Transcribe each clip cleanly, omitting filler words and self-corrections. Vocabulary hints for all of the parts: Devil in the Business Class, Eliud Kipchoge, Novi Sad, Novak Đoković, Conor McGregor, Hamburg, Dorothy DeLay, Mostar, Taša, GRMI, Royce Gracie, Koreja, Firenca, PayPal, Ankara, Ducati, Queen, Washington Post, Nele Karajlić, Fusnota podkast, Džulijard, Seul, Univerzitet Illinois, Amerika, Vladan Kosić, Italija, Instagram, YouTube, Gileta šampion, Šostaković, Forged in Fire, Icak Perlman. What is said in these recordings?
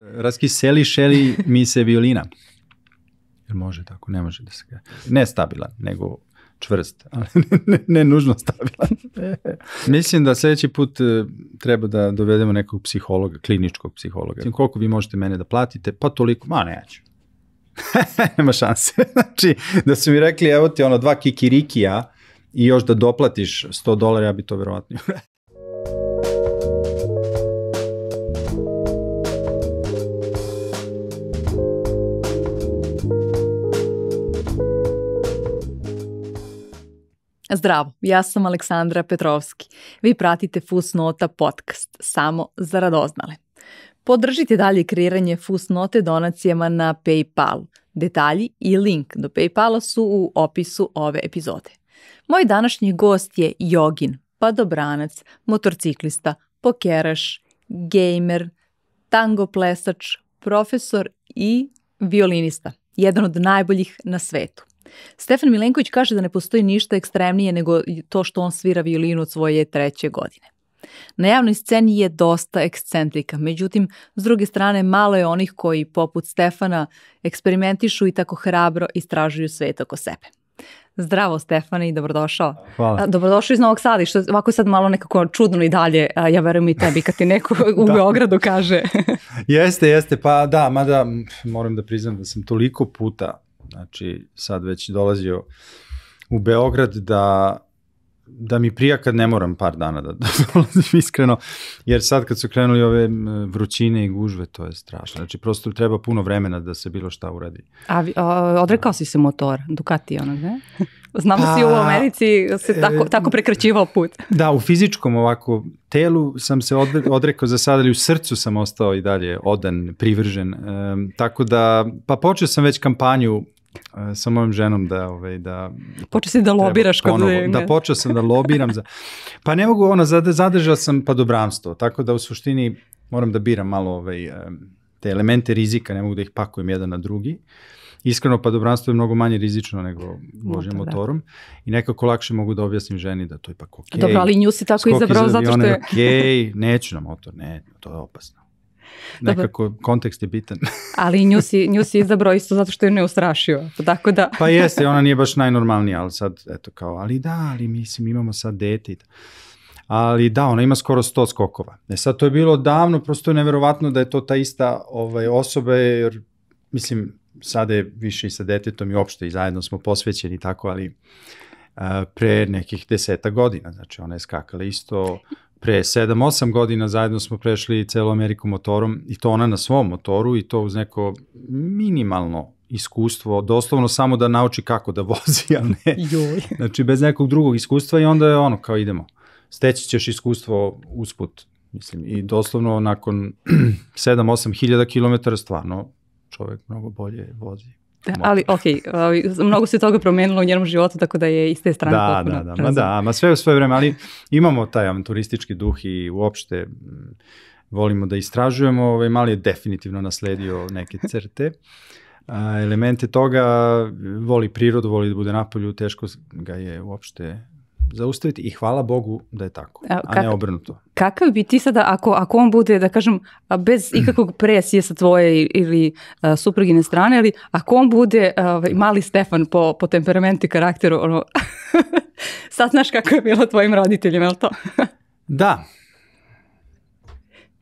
Raskiseliše li mi se violina? Jer može tako, ne može da se kaže. Ne stabilan, nego čvrst, ali ne nužno stabilan. Mislim da sledeći put treba da dovedemo nekog psihologa, kliničkog psihologa. Mislim, koliko vi možete mene da platite? Pa toliko, ma neću. Nema šanse. Znači, da su mi rekli, evo ti ono 2 kikirikija i još da doplatiš $100, ja bi to verovatno uradio. Zdravo, ja sam Aleksandra Petrovski. Vi pratite Fusnota podcast, samo za radoznale. Podržite dalje kreiranje Fusnote donacijama na PayPalu. Detalji i link do PayPala su u opisu ove epizode. Moj današnji gost je jogin, padobranac, motorciklista, pokeraš, gejmer, tango plesač, profesor i violinista, jedan od najboljih na svetu. Stefan Milenković kaže da ne postoji ništa ekstremnije nego to što on svira violinu od svoje 3. godine. Na javnoj sceni je dosta ekscentrika, međutim, s druge strane, malo je onih koji, poput Stefana, eksperimentišu i tako hrabro istražuju svet oko sebe. Zdravo, Stefane, i dobrodošao. Hvala. Dobrodošao iz Novog Sada, što ovako je sad malo nekako čudno i dalje, ja verujem i tebi, kad ti neko u Beogradu kaže. Jeste, pa da, mada moram da priznam da sam toliko puta, znači sad već dolazio u Beograd da mi prija kad ne moram par dana da dolazim, iskreno, jer sad kad su krenuli ove vrućine i gužve, to je strašno. Znači prosto treba puno vremena da se bilo šta uradi. A odrekao si se motora, Ducati onog, ne? Znamo si u Americi se tako prekraćivao put. Da, u fizičkom ovako telu sam se odrekao za sad, ali u srcu sam ostao i dalje odan, privržen. Tako da, pa počeo sam već kampanju sa mojom ženom da... Počeo si da lobiraš kod njega. Da, počeo sam da lobiram. Pa ne mogu, zadržao sam padobramstvo, tako da u suštini moram da biram malo te elemente rizika, ne mogu da ih pakujem jedan na drugi. Iskreno, padobranstvo je mnogo manje rizično nego vožnja motorom i nekako lakše mogu da objasnim ženi da to je ipak okej. Dobro, ali nju si tako izabrao zato što je... Okej, neću na motor, ne, to je opasno. Nekako kontekst je bitan. Ali nju si izabrao isto zato što je ne ustrašio, tako da... Pa jeste, ona nije baš najnormalnija, ali sad, eto kao, ali da, ali mislim, imamo sad dete i tako. Ali da, ona ima skoro 100 skokova. E sad, to je bilo davno, prosto je neverovatno da je to ta ista osoba, jer, mislim, sada je više i sa detetom i opšte i zajedno smo posvećeni i tako, ali pre nekih 10 godina, znači ona je skakala isto... Pre 7-8 godina zajedno smo prešli celu Ameriku motorom i to ona na svom motoru i to uz neko minimalno iskustvo, doslovno samo da nauči kako da vozi, ali ne, znači bez nekog drugog iskustva i onda je ono kao idemo, steći ćeš iskustvo usput, mislim, i doslovno nakon 7-8 hiljada kilometara stvarno čovek mnogo bolje vozi. Ali okej, mnogo se toga promenilo u njenom životu, tako da je iz te strane potpuno. Da, sve u svoje vreme, ali imamo taj avanturistički duh i uopšte volimo da istražujemo, mali je definitivno nasledio neke crte, elemente toga, voli prirodu, voli da bude napolju, teško ga je uopšte zaustaviti i hvala Bogu da je tako, a ne obrnuto. Kakav bi ti sada, ako on bude, da kažem, bez ikakvog presije sa tvoje ili suprugine strane, ali ako on bude mali Stefan po temperamentu i karakteru, ono, sad znaš kako je bilo tvojim roditeljima, je li to? Da.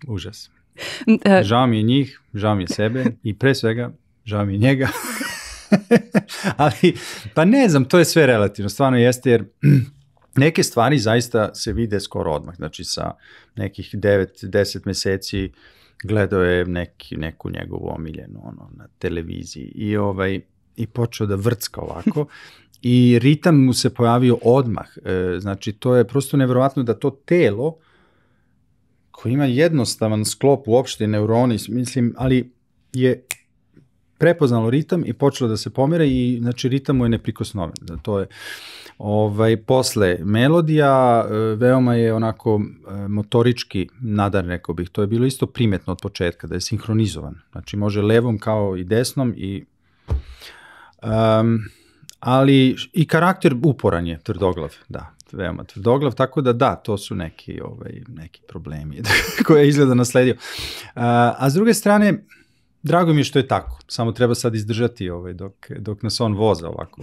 Užas. Žao mi je njih, žao mi je sebe i pre svega žao mi je njega. Ali, pa ne znam, to je sve relativno, stvarno jeste, jer... Neke stvari zaista se vide skoro odmah, znači sa nekih 9-10 meseci gledao je neku njegovu omiljenu na televiziji i počeo da vrcka ovako i ritam mu se pojavio odmah, znači to je prosto nevjerovatno da to telo koje ima jednostavan sklop uopšte neuroni, mislim, ali je... prepoznalo ritam i počelo da se pomere i znači ritam mu je neprikosnoven. To je posle melodija, veoma je onako motorički nadar, rekao bih. To je bilo isto primetno od početka, da je sinhronizovan. Znači može levom kao i desnom i... Ali i karakter uporan je, tvrdoglav, da. veoma tvrdoglav, tako da da, to su neki problemi koje je izgleda nasledio. A s druge strane, drago mi je što je tako, samo treba sad izdržati dok nas on voza ovako.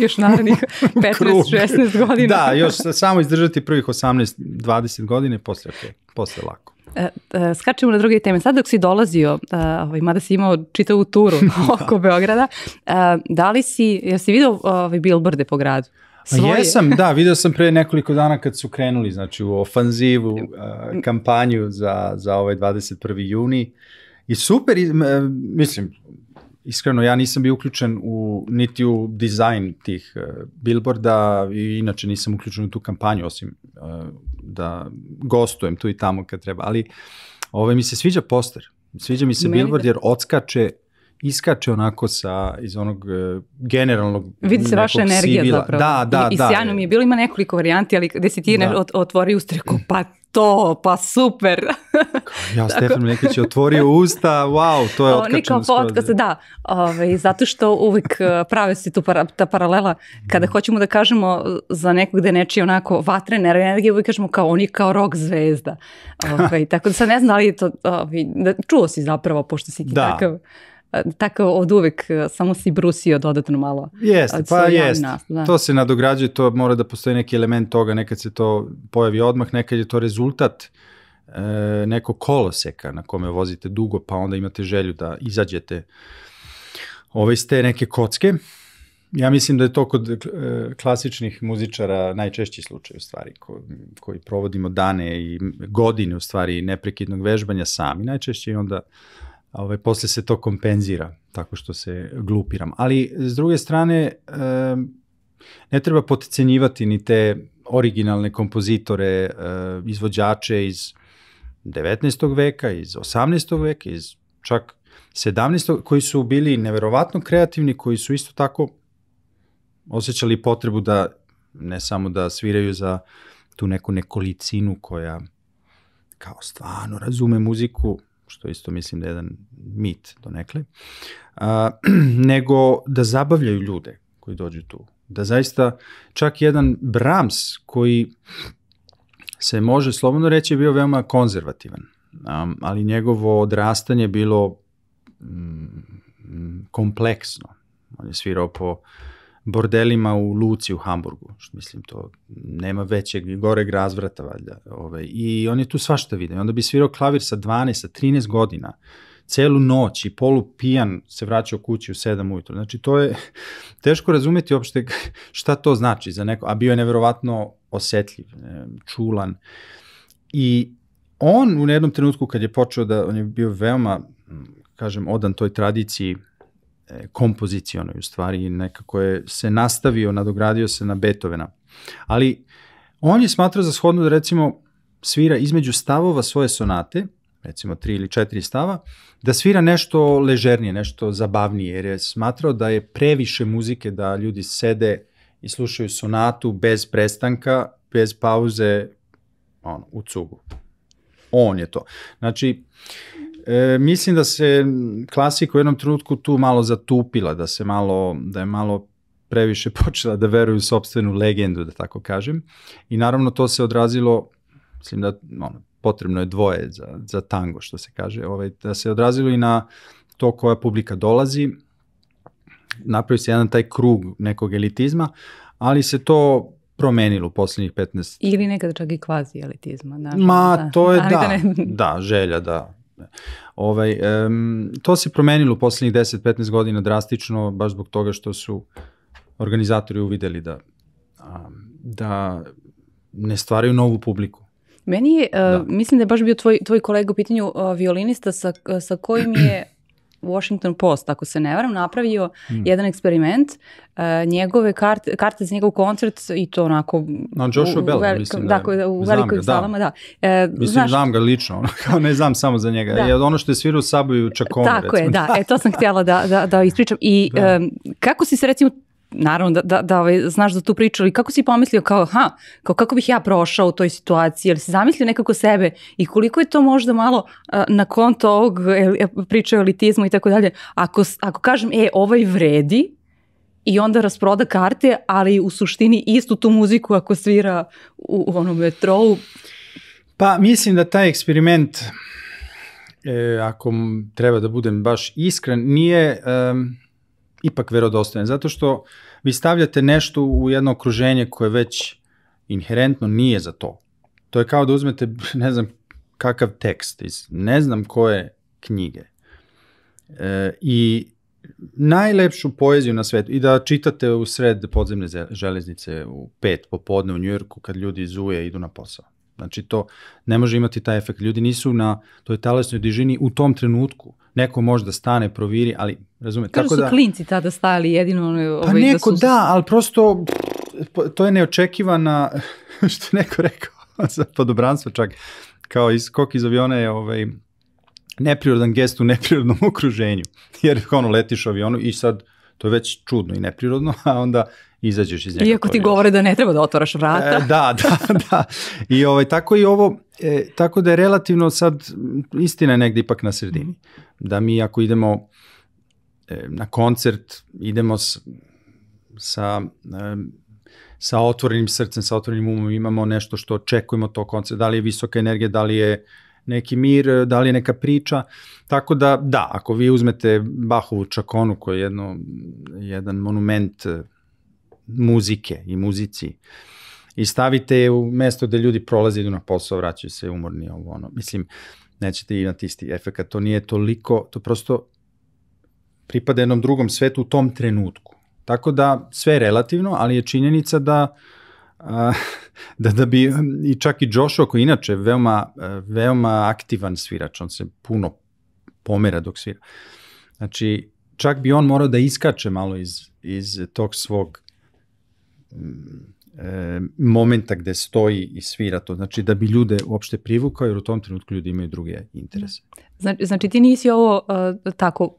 Još naravno 15-16 godina. Da, još samo izdržati prvih 18-20 godine, posle lako. Skačemo na druge teme. Sad dok si dolazio, mada si imao čitavu turu oko Beograda, jesi vidio bilborde po gradu? Jesam, da, vidio sam pre nekoliko dana kad su krenuli, znači u ofanzivu, kampanju za ovaj 21. juni. I super, mislim, iskreno, ja nisam bio uključen niti u dizajn tih bilborda i inače nisam uključen u tu kampanju, osim da gostujem tu i tamo kad treba, ali mi se sviđa poster, sviđa mi se bilbord jer odskače, iskače onako iz onog generalnog... Vidi se vaša energija zapravo. Da, da, da. I sjajno mi je bilo, ima nekoliko varijanti, ali gde si ti otvorio usta, rekao, pa to, pa super. Ja, Stefan Milenković je otvorio usta, wow, to je otkačeno skoro. Da, zato što uvek prave se tu ta paralela, kada hoćemo da kažemo za nekog gde nečije onako vatrene energije, uvek kažemo kao on je kao rock zvezda. Tako da sad ne znam, ali čuo si zapravo, pošto si ti takav. Tako od uvek samo si brusio dodatno malo. Jeste, pa jeste. To se nadograđuje, to mora da postoji neki element toga, nekad se to pojavi odmah, nekad je to rezultat nekog koloseka na kome vozite dugo, pa onda imate želju da izađete iz te neke kocke. Ja mislim da je to kod klasičnih muzičara najčešći slučaj u stvari, koji provodimo dane i godine u stvari neprekidnog vežbanja sami najčešće i onda posle se to kompenzira tako što se glupiram. Ali, s druge strane, ne treba potcenjivati ni te originalne kompozitore, izvođače iz 19. veka, iz 18. veka, iz čak 17. koji su bili neverovatno kreativni, koji su isto tako osjećali potrebu da ne samo da sviraju za tu neku nekolicinu koja kao stvarno razume muziku, što isto mislim da je jedan mit donekle, nego da zabavljaju ljude koji dođu tu. Da zaista čak jedan Brams koji se može slobodno reći je bio veoma konzervativan, ali njegovo odrastanje je bilo kompleksno. On je svirao po bordelima u Luci u Hamburgu, što mislim to nema većeg i goreg razvrata valjda. I on je tu svašta vidio. Onda bi svirao klavir sa 12, sa 13 godina, celu noć i polupijan se vraćao kući u 7 ujutro. Znači to je teško razumeti uopšte šta to znači za neko, a bio je neverovatno osetljiv, čulan. I on u jednom trenutku kad je počeo da, on je bio veoma, kažem, odan toj tradiciji, kompozicionoj u stvari, nekako je se nastavio, nadogradio se na Beethovena. Ali on je smatrao za shodno da recimo svira između stavova svoje sonate, recimo 3 ili 4 stava, da svira nešto ležernije, nešto zabavnije, jer je smatrao da je previše muzike, da ljudi sede i slušaju sonatu bez prestanka, bez pauze, u cugu. On je to. Znači, mislim da se klasika u jednom trenutku tu malo zatupila, da je malo previše počela da veruje u sopstvenu legendu, da tako kažem. I naravno to se odrazilo, mislim da potrebno je dvoje za tango, što se kaže, da se odrazilo i na to koja publika dolazi. Napravi se jedan taj krug nekog elitizma, ali se to promenilo u poslednjih 15... Ili nekad čak i kvazi elitizma. Ma, to je da, želja da... To se promenilo u poslednjih 10-15 godina drastično, baš zbog toga što su organizatori uvideli da ne stvaraju novu publiku. Meni je, mislim da je baš bio tvoj kolega u pitanju violinista sa kojim je Washington Post, ako se ne varam, napravio jedan eksperiment, njegove karte za njegov koncert i to onako... Joshua Bell, mislim da je. Znam ga, da. Mislim, znam ga lično, ne znam samo za njega. Ono što je svirao u Subveju, Čakonu. Tako je, da, to sam htjela da ispričam. I kako si se recimo... Naravno, da znaš za tu priču, ali kako si pomislio kao, kako bih ja prošao u toj situaciji, ali si zamislio nekako sebe i koliko je to možda malo na konto ovog priča o elitizmu i tako dalje, ako kažem, ovaj vredi, i onda rasproda karte, ali u suštini istu tu muziku ako svira u onom metrou. Pa mislim da taj eksperiment, ako treba da budem baš iskren, nije ipak verodostojan, zato što vi stavljate nešto u jedno okruženje koje već inherentno nije za to. To je kao da uzmete, ne znam kakav tekst iz ne znam koje knjige i najlepšu poeziju na svetu i da čitate u sred podzemne železnice u 5 popodne u Njujorku kad ljudi zuje i idu na posao. Znači to ne može imati taj efekt. Ljudi nisu na toj talasnoj dižini u tom trenutku. Neko može da stane, proviri, ali razume. Kako su klinci tada stali jedino? Pa neko da, ali prosto to je neočekivana, što je neko rekao, za podobranstvo čak, kao skok iz aviona je neprirodan gest u neprirodnom okruženju. Jer ono letiš u avionu i sad to je već čudno i neprirodno, a onda izađeš iz njega. Iako ti govore da ne treba da otvaraš vrata. Da. I tako i ovo, tako da je relativno sad, istina je negde ipak na sredini. Da mi ako idemo na koncert, idemo sa otvorenim srcem, sa otvorenim umom, imamo nešto što očekujemo to koncert, da li je visoka energija, da li je neki mir, da li je neka priča, tako da, da, ako vi uzmete Bahovu čakonu, koja je jedan monument muzike i muzici, i stavite je u mesto gde ljudi prolaze, idu na posao, vraćaju se umorni, mislim, nećete imati isti efekat, to nije toliko, to prosto pripada jednom drugom svetu u tom trenutku. Tako da sve je relativno, ali je činjenica da bi i čak i Joshua, koji inače je veoma aktivan svirač, on se puno pomera dok svira. Znači, čak bi on morao da iskače malo iz tog svog momenta gde stoji i svira to. Znači, da bi ljude uopšte privukao, jer u tom trenutku ljudi imaju druge interese. Znači, ti nisi ovo tako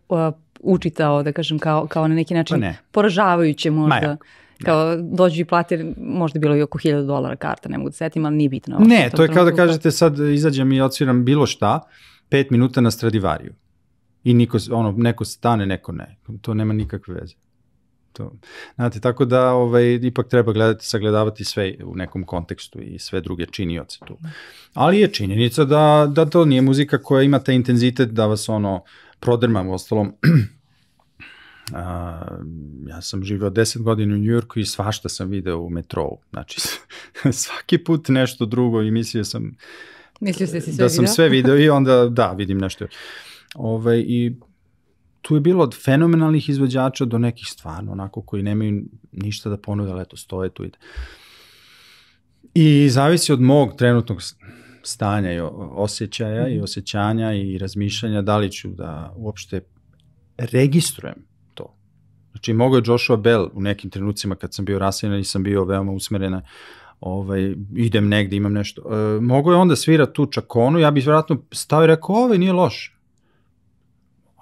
učitao, da kažem, kao na neki način poražavajuće možda, kao dođu i plati, možda bilo i oko $1000 karta, ne mogu da setim, ali nije bitno. Ne, to je kao da kažete sad izađem i odsviram bilo šta, 5 minuta na Stradivariju i neko stane, neko ne, to nema nikakve veze. Znate, tako da ipak treba gledati, sagledavati sve u nekom kontekstu i sve druge činioce tu. Ali je činjenica da to nije muzika koja ima taj intenzitet da vas prodrmam, u ostalom, ja sam živio 10 godina u Njujorku i svašta sam video u metrou, znači svaki put nešto drugo i mislio sam da sam sve video i onda da, vidim nešto. I tu je bilo od fenomenalnih izvođača do nekih stvarno, onako koji nemaju ništa da ponude, ali eto, stoje tu ide. I zavisi od mog trenutnog stanja i osjećaja i osjećanja i razmišljanja da li ću da uopšte registrujem to. Znači, mogao je Joshua Bell u nekim trenucima kad sam bio raseljena i sam bio veoma usmerena, idem negde, imam nešto. Mogao je onda svira tu čakonu, ja bih vjerojatno stavio i rekao, nije loš.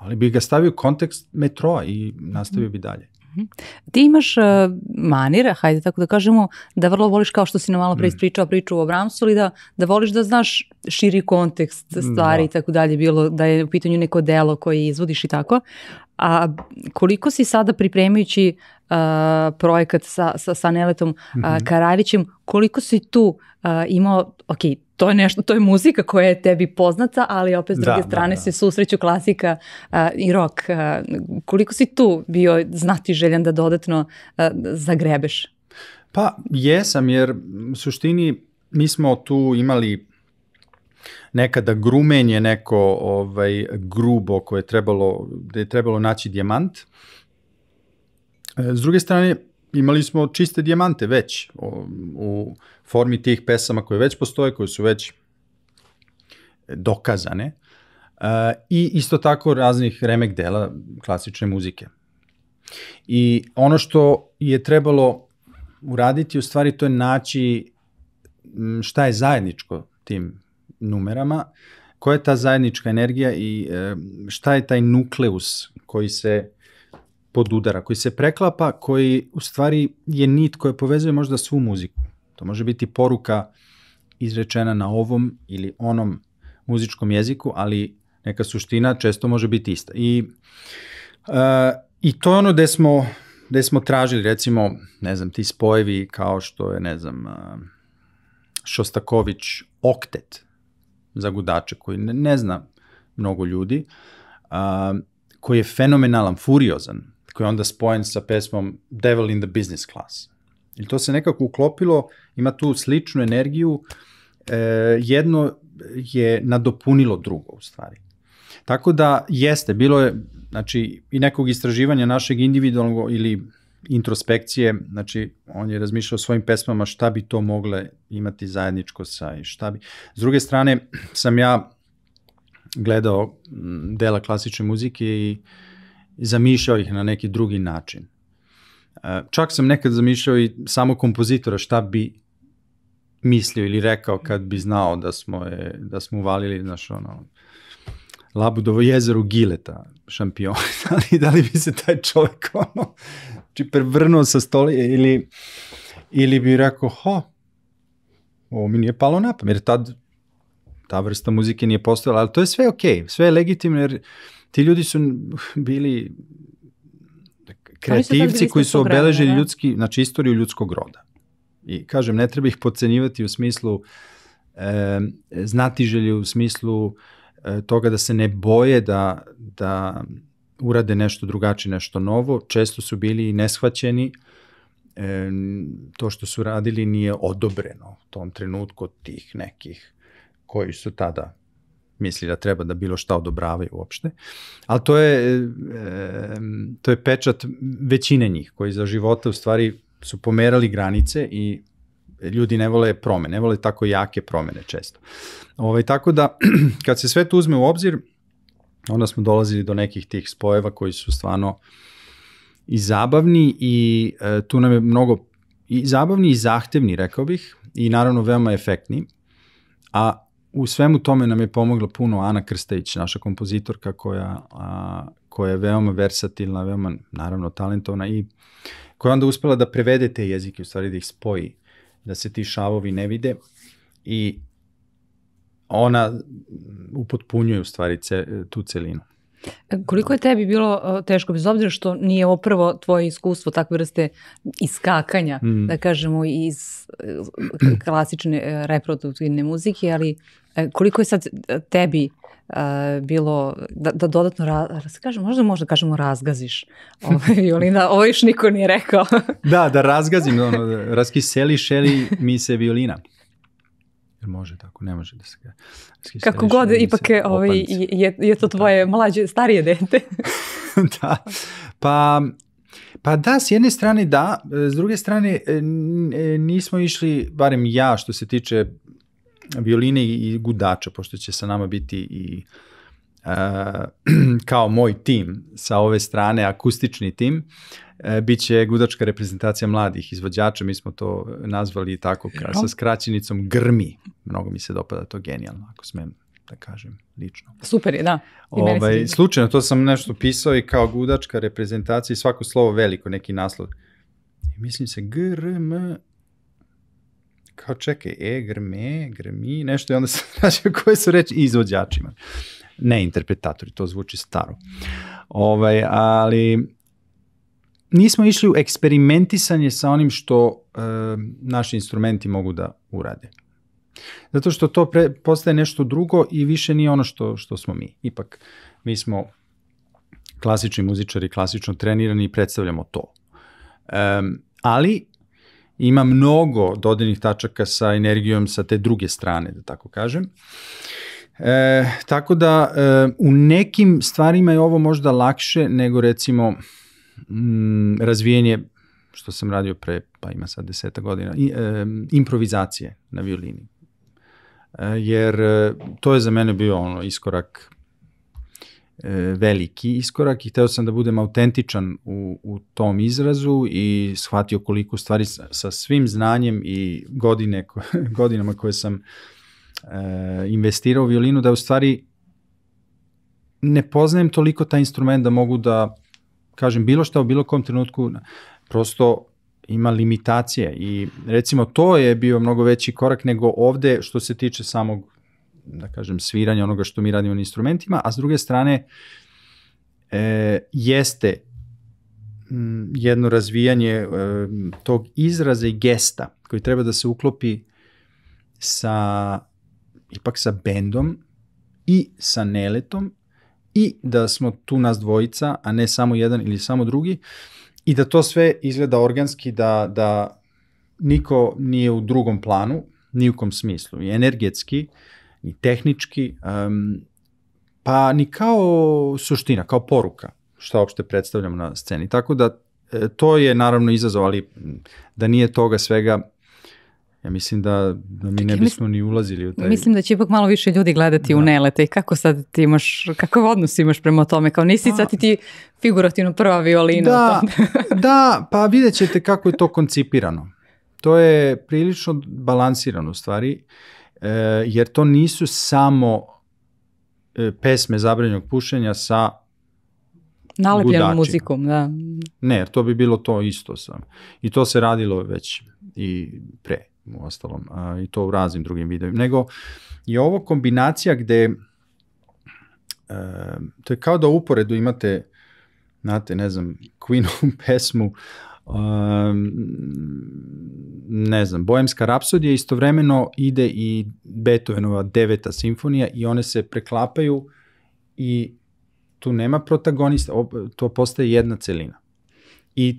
Ali bih ga stavio u kontekst metroa i nastavio bi dalje. Ti imaš manira, hajde tako da kažemo, da vrlo voliš, kao što si nam malo pre ispričao priču o Bramsu, ali da voliš da znaš širi kontekst stvari i tako dalje, bilo da je u pitanju neko delo koje izvodiš i tako. A koliko si sada pripremajući projekat sa Neletom Karajlićem, koliko si tu imao, ok, to je muzika koja je tebi poznata, ali opet s druge strane se susreću klasika i rock. Koliko si tu bio znatiželjan da dodatno zagrebeš? Pa jesam, jer u suštini mi smo tu imali nekada grumenje, neko grubo koje je trebalo naći dijamant. S druge strane, imali smo čiste dijamante već u formi tih pesama koje već postoje, koje su već dokazane i isto tako raznih remek dela klasične muzike. I ono što je trebalo uraditi u stvari to je naći šta je zajedničko tim numerama, koja je ta zajednička energija i šta je taj nukleus koji se podudara, koji se preklapa, koji u stvari je nit koja povezuje možda svu muziku. To može biti poruka izrečena na ovom ili onom muzičkom jeziku, ali neka suština često može biti ista. I to je ono gde smo gde smo tražili, recimo, ne znam, ti spojevi kao što je, ne znam, Šostaković oktet za gudače, koji ne zna mnogo ljudi, koji je fenomenalan, furiozan, koji je onda spojen sa pesmom Devil in the Business Class. I to se nekako uklopilo, ima tu sličnu energiju, jedno je nadopunilo drugo u stvari. Tako da jeste, bilo je, znači, i nekog istraživanja našeg individualnog ili introspekcije, znači, on je razmišljao o svojim pesmama šta bi to mogle imati zajedničko sa i šta bi. S druge strane, sam ja gledao dela klasične muzike i zamišljao ih na neki drugi način. Čak sam nekad zamišljao i samo kompozitora šta bi mislio ili rekao kad bi znao da smo uvalili, znaš, ono, Labudovo jezeru Gileta šampion. Da li bi se taj čovjek, ono, prevrnuo sa stolije ili bi rekao, ovo mi nije palo na pamet, jer tad ta vrsta muzike nije postojala, ali to je sve okej, sve je legitimno, jer ti ljudi su bili kreativci koji su obeležili ljudski, znači istoriju ljudskog roda. I kažem, ne treba ih podcenjivati u smislu znatiželje, u smislu toga da se ne boje da urade nešto drugačije, nešto novo. Često su bili i neshvaćeni. To što su radili nije odobreno u tom trenutku od tih nekih koji su tada misli da treba da bilo šta odobravaju uopšte, ali to je pečat većine njih, koji za života u stvari su pomerali granice i ljudi ne vole promene, ne vole tako jake promene često. Tako da, kad se sve to uzme u obzir, onda smo dolazili do nekih tih spojeva koji su stvarno i zabavni i tu nam je mnogo i zabavni i zahtevni, rekao bih, i naravno veoma efektni, a u svemu tome nam je pomogla puno Ana Krstić, naša kompozitorka koja je veoma versatilna, veoma naravno talentovna i koja je onda uspela da prevede te jezike, u stvari da ih spoji, da se ti šavovi ne vide i ona upotpunjuje u stvari tu celinu. Koliko je tebi bilo teško, bez obzira što nije ovo prvo tvoje iskustvo takve vrste iskakanja, da kažemo, iz klasične reproduktivne muzike, ali koliko je sad tebi bilo da dodatno, možda kažemo razgaziš violina, ovo još niko nije rekao. Da razgazim, raskiseliš eli mi se violina. Može tako, ne može da se gleda. Kako god, ipak je to tvoje mlađe, starije dete. Da, pa da, s jedne strane da, s druge strane nismo išli, barem ja što se tiče violine i gudača, pošto će sa nama biti i kao moj tim sa ove strane, akustični tim, biće gudačka reprezentacija mladih izvođača, mi smo to nazvali tako sa skraćenicom GRMI. Mnogo mi se dopada, to genijalno, ako smem da kažem lično. Super je, da. Slučajno, to sam nešto pisao i kao gudačka reprezentacija i svako slovo veliko, neki naslov. Mislim se GRM, kao čekaj, GRME, GRMI, nešto i onda sam tražio koje su reči izvođačima. Ne interpretatori, to zvuči staro. Ali nismo išli u eksperimentisanje sa onim što naši instrumenti mogu da urade. Zato što to postaje nešto drugo i više nije ono što smo mi. Ipak, mi smo klasični muzičari, klasično trenirani i predstavljamo to. Ali ima mnogo dodirnih tačaka sa energijom sa te druge strane, da tako kažem. Tako da u nekim stvarima je ovo možda lakše nego recimo razvijenje, što sam radio pre, pa ima sad 10 godina, improvizacije na violini. Jer to je za mene bio ono iskorak, veliki iskorak i hteo sam da budem autentičan u tom izrazu i shvatio koliko stvari sa svim znanjem i godinama koje sam investirao u violinu, da u stvari ne poznajem toliko taj instrument da mogu da kažem bilo šta u bilo kom trenutku, prosto ima limitacije i recimo to je bio mnogo veći korak nego ovde što se tiče samog, da kažem, sviranja onoga što mi radimo na instrumentima, a s druge strane jeste jedno razvijanje tog izraza i gesta koji treba da se uklopi sa, ipak sa bendom i sa Neletom, i da smo tu nas dvojica, a ne samo jedan ili samo drugi, i da to sve izgleda organski, da niko nije u drugom planu, ni u kom smislu, ni energetski, ni tehnički, pa ni kao suština, kao poruka, šta uopšte predstavljamo na sceni. Tako da to je naravno izazov, ali da nije toga svega, ja mislim da mi ne bismo ni ulazili u taj... Mislim da će ipak malo više ljudi gledati u Neleta i kako sad ti imaš, kakav odnos imaš prema tome, kao nisi sad ti figurativno prva violina. Da, pa vidjet ćete kako je to koncipirano. To je prilično balansirano u stvari, jer to nisu samo pesme zabranjenog pušenja sa nalepljenom muzikom, da. Ne, jer to bi bilo to isto sam. I to se radilo već i pre, u ostalom, i to u raznim drugim videima. Nego je ovo kombinacija gde, to je kao da uporedu imate, znate, ne znam, Queenovu pesmu, ne znam, Bohemska rapsodija, istovremeno ide i Beethovenova 9. simfonija i one se preklapaju i tu nema protagonista, to postaje jedna celina. I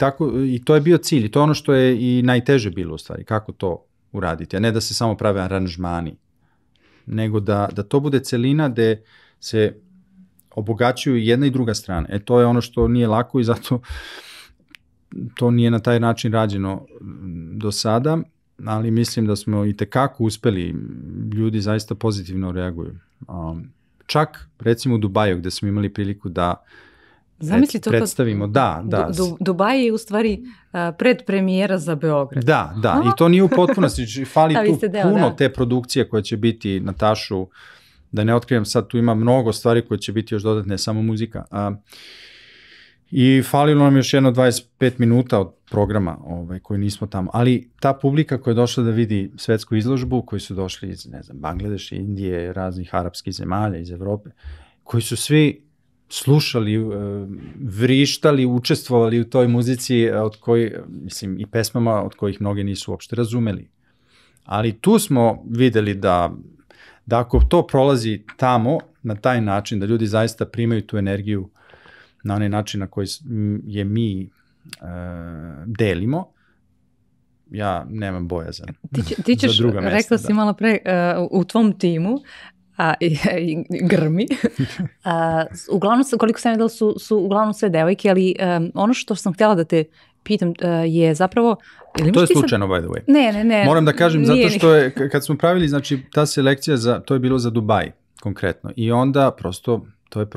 to je bio cilj, i to je ono što je i najteže bilo u stvari, kako to uraditi, a ne da se samo prave aranžmani, nego da to bude celina gde se obogaćuju jedna i druga strana. E, to je ono što nije lako i zato to nije na taj način rađeno do sada, ali mislim da smo i tekako uspeli, ljudi zaista pozitivno reaguju. Čak, recimo u Dubaju, gde smo imali priliku da predstavimo. Dubaj je u stvari predpremijera za Beograd. Da, da, i to nije u potpunosti, fali tu puno te produkcije koje će biti na Tašu, da ne otkrivam sad, tu ima mnogo stvari koje će biti još dodatne, samo muzika. I falilo nam još jedno 25 minuta od programa koji nismo tamo, ali ta publika koja je došla da vidi svetsku izložbu, koji su došli iz, ne znam, Bangladeša, Indije, raznih arapskih zemalja, iz Evrope, koji su svi slušali, vrištali, učestvovali u toj muzici od kojih, mislim, i pesmama od kojih mnogi nisu uopšte razumeli. Ali tu smo videli da ako to prolazi tamo na taj način, da ljudi zaista primaju tu energiju na onaj način na koji je mi delimo, ja nemam bojazan. Ti ćeš, rekla si malo pre, u tvom timu, grmi, uglavnom, koliko sam videla, su uglavnom sve devojke, ali ono što sam htjela da te pitam je zapravo... To je slučajno, by the way. Ne. Moram da kažem, zato što je, kad smo pravili, znači, ta selekcija, to je bilo za Dubaj, konkretno, i onda prosto... To je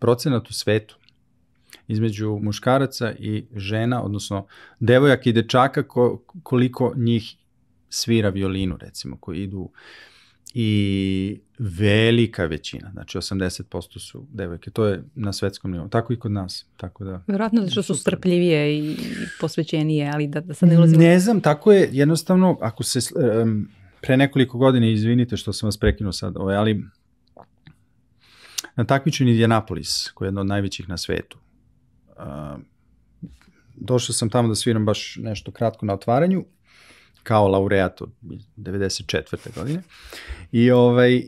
procenat u svetu između muškaraca i žena, odnosno devojaka i dečaka, koliko njih svira violinu, recimo, koji idu, i velika većina, znači 80% su devojke, to je na svetskom nivou, tako i kod nas. Verovatno što su strpljivije i posvećenije, ali da sad ne ulazimo. Ne znam, tako je, jednostavno, ako se, pre nekoliko godine, izvinite što sam vas prekinuo sad, ali... Na takmičenju Indianapolis, koja je jedna od najvećih na svetu. Došao sam tamo da sviram baš nešto kratko na otvaranju, kao laureat od 1994. godine.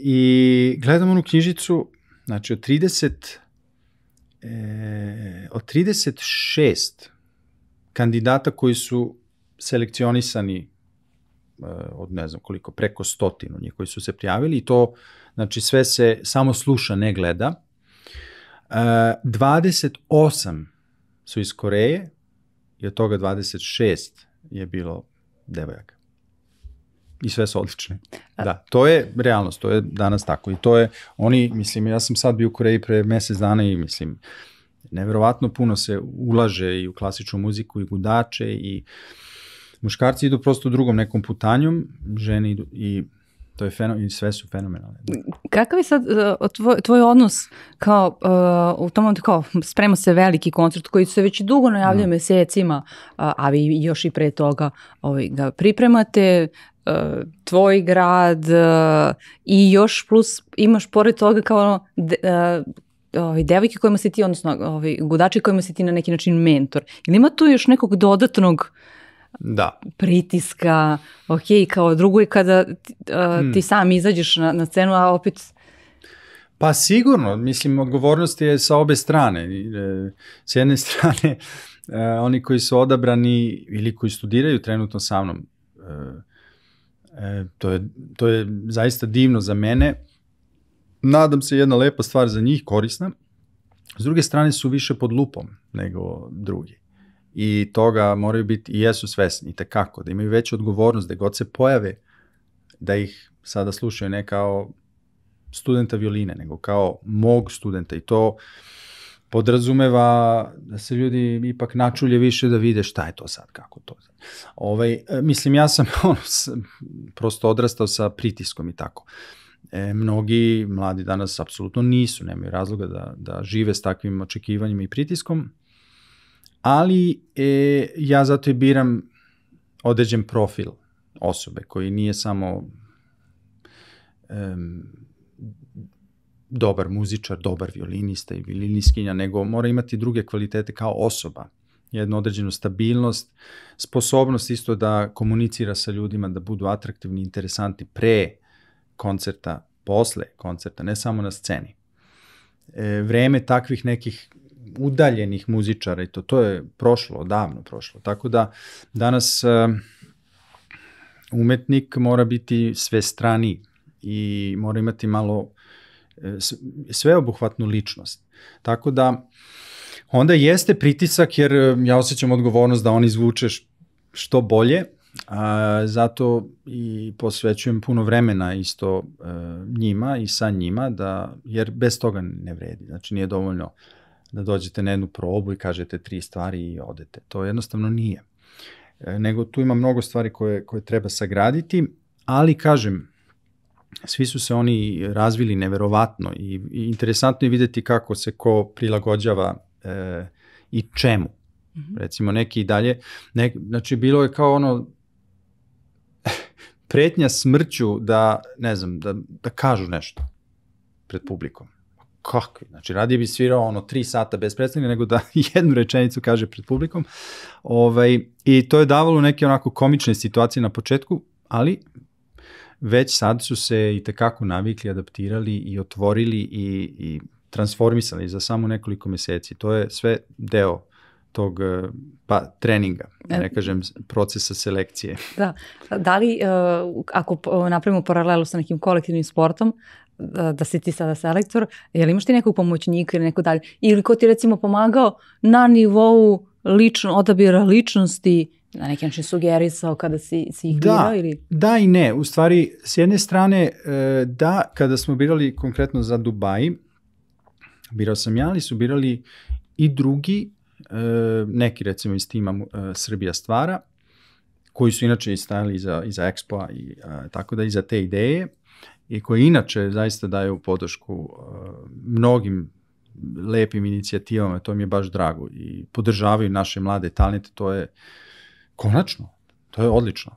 I gledam onu knjižicu, znači od 36 kandidata koji su selekcionisani od ne znam koliko, preko 100 njih koji su se prijavili, i to, znači, sve se samo sluša, ne gleda. 28 su iz Koreje i od toga 26 je bilo devojaka. I sve su odlične. Da, to je realnost, to je danas tako. I to je, oni, mislim, ja sam sad bio u Koreji pre mesec dana i, mislim, neverovatno puno se ulaže i u klasičnu muziku i gudače i muškarci idu prosto drugom nekom putanjom, žene idu, i to je fenomen, i sve su fenomenalne. Kakav je sad tvoj odnos, kao u tom momentu, kao sprema se veliki koncert koji se već dugo najavljuje mesecima, a vi još i pre toga ga pripremate, tvoj grad, i još plus imaš pored toga kao devojke kojima si ti, odnosno gudači kojima si ti na neki način mentor. Ili ima tu još nekog dodatnog pritiska? Ok, kao drugo je kada ti sam izađeš na scenu, a opet... Pa sigurno, mislim, odgovornost je sa obe strane. S jedne strane, oni koji su odabrani ili koji studiraju trenutno sa mnom, to je zaista divno za mene. Nadam se jedna lepa stvar za njih, korisna. S druge strane su više pod lupom nego drugi. I toga moraju biti i jesu svesni, i tekako, da imaju veću odgovornost, da god se pojave, da ih sada slušaju ne kao studenta violine, nego kao mog studenta. I to podrazumeva da se ljudi ipak načulje više da vide šta je to sad, kako to sad. Mislim, ja sam prosto odrastao sa pritiskom i tako. Mnogi mladi danas apsolutno nisu, nemaju razloga da žive s takvim očekivanjima i pritiskom, ali ja zato i biram određen profil osobe koji nije samo dobar muzičar, dobar violinista i violiniskinja, nego mora imati druge kvalitete kao osoba. Jednu određenu stabilnost, sposobnost isto da komunicira sa ljudima, da budu atraktivni, interesantni pre koncerta, posle koncerta, ne samo na sceni. Vreme takvih nekih udaljenih muzičara i to je prošlo, davno prošlo. Tako da danas umetnik mora biti svestraniji i mora imati malo sveobuhvatnu ličnost. Tako da onda jeste pritisak, jer ja osjećam odgovornost da on izvuče što bolje. Zato i posvećujem puno vremena isto njima i sa njima, jer bez toga ne vredi. Znači, nije dovoljno da dođete na jednu probu i kažete 3 stvari i odete. To jednostavno nije. Nego tu ima mnogo stvari koje treba sagraditi, ali kažem, svi su se oni razvili neverovatno i interesantno je videti kako se ko prilagođava i čemu. Recimo, neki i dalje, znači bilo je kao ono pretnja smrću da, ne znam, da kažu nešto pred publikom. Kakvi? Znači, radije bi svirao ono 3 sata bez predstavljanja nego da jednu rečenicu kaže pred publikom. I to je davalo neke onako komične situacije na početku, ali već sad su se i tekako navikli, adaptirali i otvorili i transformisali za samo nekoliko meseci. To je sve deo tog treninga, ne kažem procesa selekcije. Da, da li ako napravimo paralelu sa nekim kolektivnim sportom, da si ti sada selektor, je li imaš ti nekog pomoćnika ili neko dalje? Ili ko ti recimo pomagao na nivou odabira ličnosti, na neki način sugerisao kada si ih birao? Da i ne. U stvari, s jedne strane, da, kada smo birali konkretno za Dubaj, birao sam ja, ali su birali i drugi, neki recimo iz tima Srbija stvara, koji su inače stajali iza Expo-a, tako da iza te ideje, i koji inače zaista daju podršku mnogim lepim inicijativama, to mi je baš drago, i podržavaju naše mlade talente, to je konačno, to je odlično.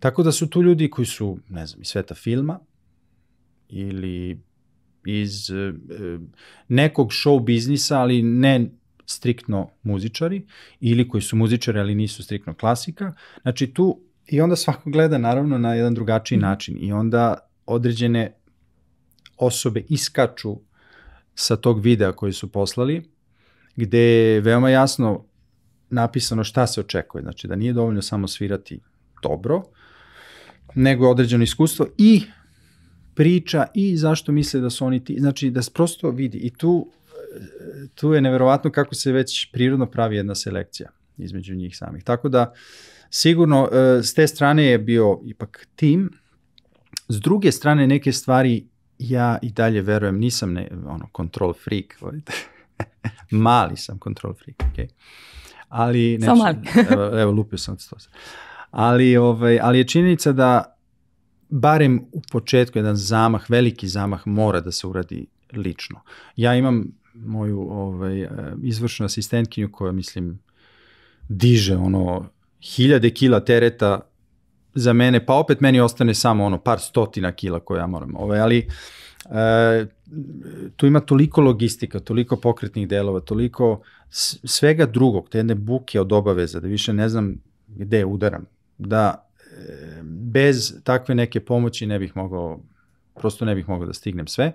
Tako da su tu ljudi koji su, ne znam, iz sveta filma ili iz nekog show biznisa, ali ne striktno muzičari, ili koji su muzičari, ali nisu striktno klasika. Znači tu, i onda svako gleda naravno na jedan drugačiji način, i onda određene osobe iskaču sa tog videa koji su poslali, gde je veoma jasno napisano šta se očekuje. Znači da nije dovoljno samo svirati dobro, nego je određeno iskustvo i priča i zašto misle da su oni ti, znači da se prosto vidi, i tu je neverovatno kako se već prirodno pravi jedna selekcija između njih samih. Tako da sigurno s te strane je bio ipak tim, s druge strane neke stvari ja i dalje verujem, nisam kontrol freak, mali sam kontrol freak, ok, ali evo lupio sam to, ali je činjenica da barem u početku jedan zamah, veliki zamah mora da se uradi lično. Ja imam moju izvršnu asistentkinju koja, mislim, diže ono 1000 kila tereta za mene, pa opet meni ostane samo ono par stotina kila koje ja moram. Ali tu ima toliko logistika, toliko pokretnih delova, toliko svega drugog, te jedne buke od obaveza, da više ne znam gde udaram, da bez takve neke pomoći ne bih mogao, prosto ne bih mogao da stignem sve,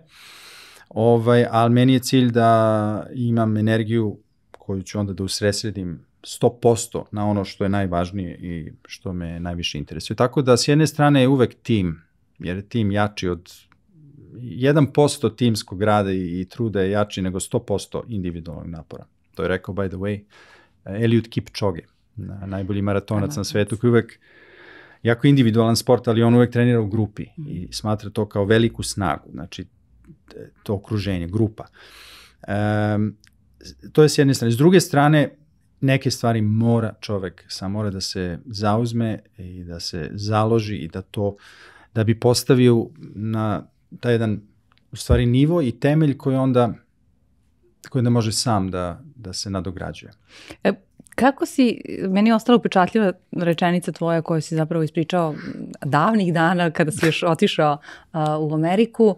ali meni je cilj da imam energiju koju ću onda da usresredim 100% na ono što je najvažnije i što me najviše interesuje. Tako da s jedne strane je uvek tim, jer je tim jači od 1% timskog rada i truda je jači nego 100% individualnog napora. To je rekao, by the way, Eliud Kipchoge, najbolji maratonac na svetu, koji je uvek jako individualan sport, ali on uvek trenira u grupi i smatra to kao veliku snagu, znači to okruženje, grupa. To je s jedne strane. S druge strane, neke stvari mora čovek, sam mora da se zauzme i da se založi i da to, da bi postavio na taj jedan, u stvari, nivo i temelj koji onda može sam da se nadograđuje. Kako si, meni je ostala upečatljiva rečenica tvoja koju si zapravo ispričao davnih dana kada si još otišao u Ameriku,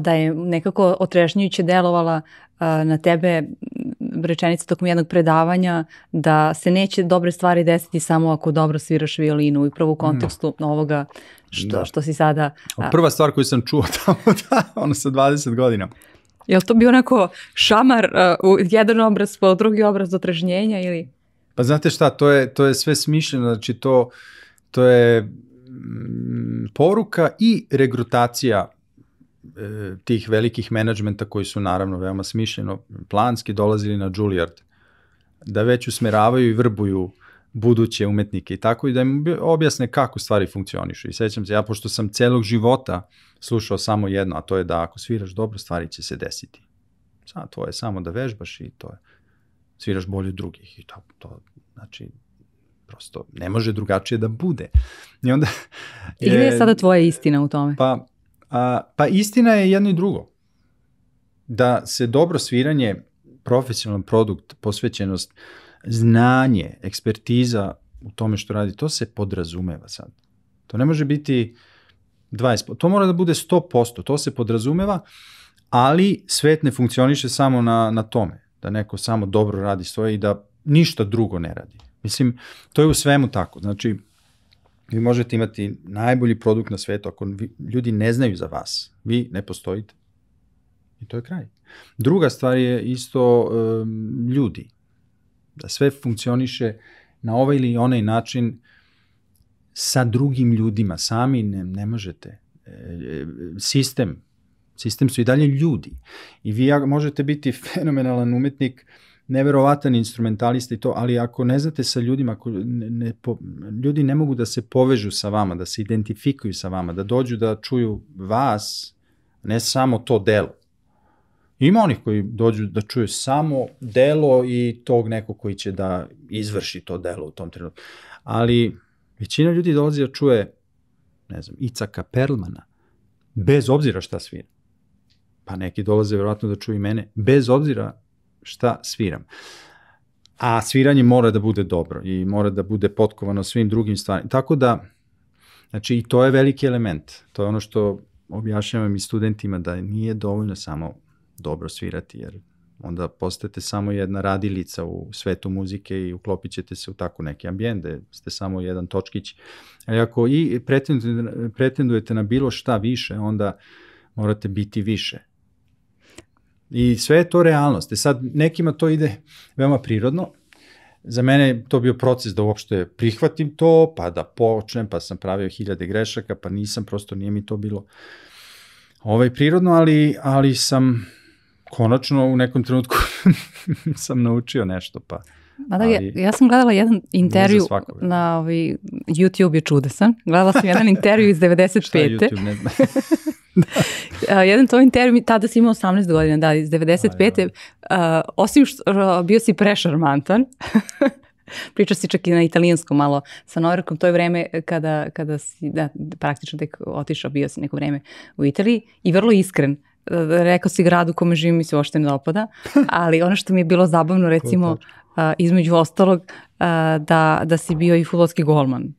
da je nekako otrešnjujuće delovala na tebe rečenica tokom jednog predavanja da se neće dobre stvari desiti samo ako dobro sviraš violinu, i prvo u kontekstu ovoga što si sada... Prva stvar koju sam čuo tamo, ono sa 20 godina. Je li to bio onako šamar, jedan obraz po drugi obraz do trežnjenja ili... Pa znate šta, to je sve smišljeno, znači to je poruka i regrutacija tih velikih menadžmenta koji su naravno veoma smišljeno planski dolazili na Džulijard, da već usmeravaju i vrbuju buduće umetnike i tako, i da im objasne kako stvari funkcionišu. I sećam se, ja pošto sam celog života slušao samo jedno, a to je da ako sviraš dobro, stvari će se desiti. To je samo da vežbaš i to je. Sviraš bolje od drugih i to, znači, prosto ne može drugačije da bude. I onda... Ili je sada tvoja istina u tome? Pa istina je jedno i drugo. Da se dobro sviranje, profesionalan produkt, posvećenost, znanje, ekspertiza u tome što radi, to se podrazumeva sad. To ne može biti 20%, to mora da bude 100%, to se podrazumeva, ali svet ne funkcioniše samo na tome, da neko samo dobro radi svoje i da ništa drugo ne radi. Mislim, to je u svemu tako. Znači, vi možete imati najbolji produkt na svetu, ako ljudi ne znaju za vas, vi ne postojite. I to je kraj. Druga stvar je isto ljudi. Da sve funkcioniše na ovaj ili onaj način sa drugim ljudima. Sami ne možete. Sistem su i dalje ljudi. I vi možete biti fenomenalan umetnik, neverovatan instrumentalista i to, ali ako ne znate sa ljudima, ljudi ne mogu da se povežu sa vama, da se identifikuju sa vama, da dođu da čuju vas, ne samo to delo. Ima onih koji dođu da čuju samo delo i tog nekog koji će da izvrši to delo u tom trenutku. Ali većina ljudi dolazi da čuje, ne znam, Icaka Perlmana, bez obzira šta svira. Pa neki dolaze verovatno da čuju i mene, bez obzira šta sviram. A sviranje mora da bude dobro i mora da bude potkovano svim drugim stvarima. Tako da, znači, i to je veliki element. To je ono što objašnjavam i studentima, da nije dovoljno samo dobro svirati, jer onda postajete samo jedna radilica u svetu muzike i uklopit ćete se u tako neki ambijent, ste samo jedan točkić. Ali ako i pretendujete na bilo šta više, onda morate biti više. I sve je to realnost. Sad, nekima to ide veoma prirodno. Za mene je to bio proces da uopšte prihvatim to, pa da počnem, pa sam pravio hiljade grešaka, pa nisam, prosto nije mi to bilo prirodno, ali sam konačno u nekom trenutku sam naučio nešto. Ja sam gledala jedan intervju na YouTube, je čudesan. Gledala sam jedan intervju iz 95. Šta je YouTube, ne znam. Jedan to intervju, tada si imao 18 godina, da, iz 95. Osim što bio si prešarmantan, pričao si čak i na italijanskom malo sa Novikom, to je vreme kada si, da, praktično tek otišao, bio si neko vreme u Italiji i vrlo iskren. Rekao si grad u kome živim mi se uopšte ne dopada, ali ono što mi je bilo zabavno, recimo, između ostalog, da si bio i fudbalski golman.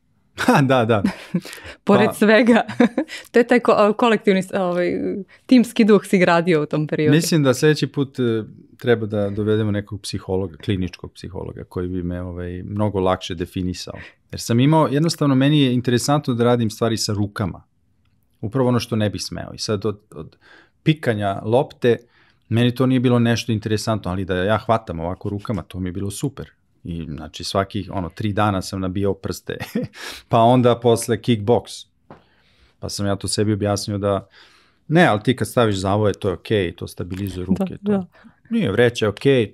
Da, da. Pored svega. To je taj kolektivni, timski duh si gradio u tom periodu. Mislim da sljedeći put treba da dovedemo nekog psihologa, kliničkog psihologa, koji bi me mnogo lakše definisao. Jer sam imao, jednostavno meni je interesantno da radim stvari sa rukama. Upravo ono što ne bi smeo. I sad od pikanja lopte, meni to nije bilo nešto interesantno, ali da ja hvatam ovako rukama, to mi je bilo super. I znači svakih 3 dana sam nabijao prste, pa onda posle kickboks. Pa sam ja to sebi objasnio da, ne, ali ti kad staviš zavoje, to je okej, to stabilizuje ruke. Nije vreća, okej,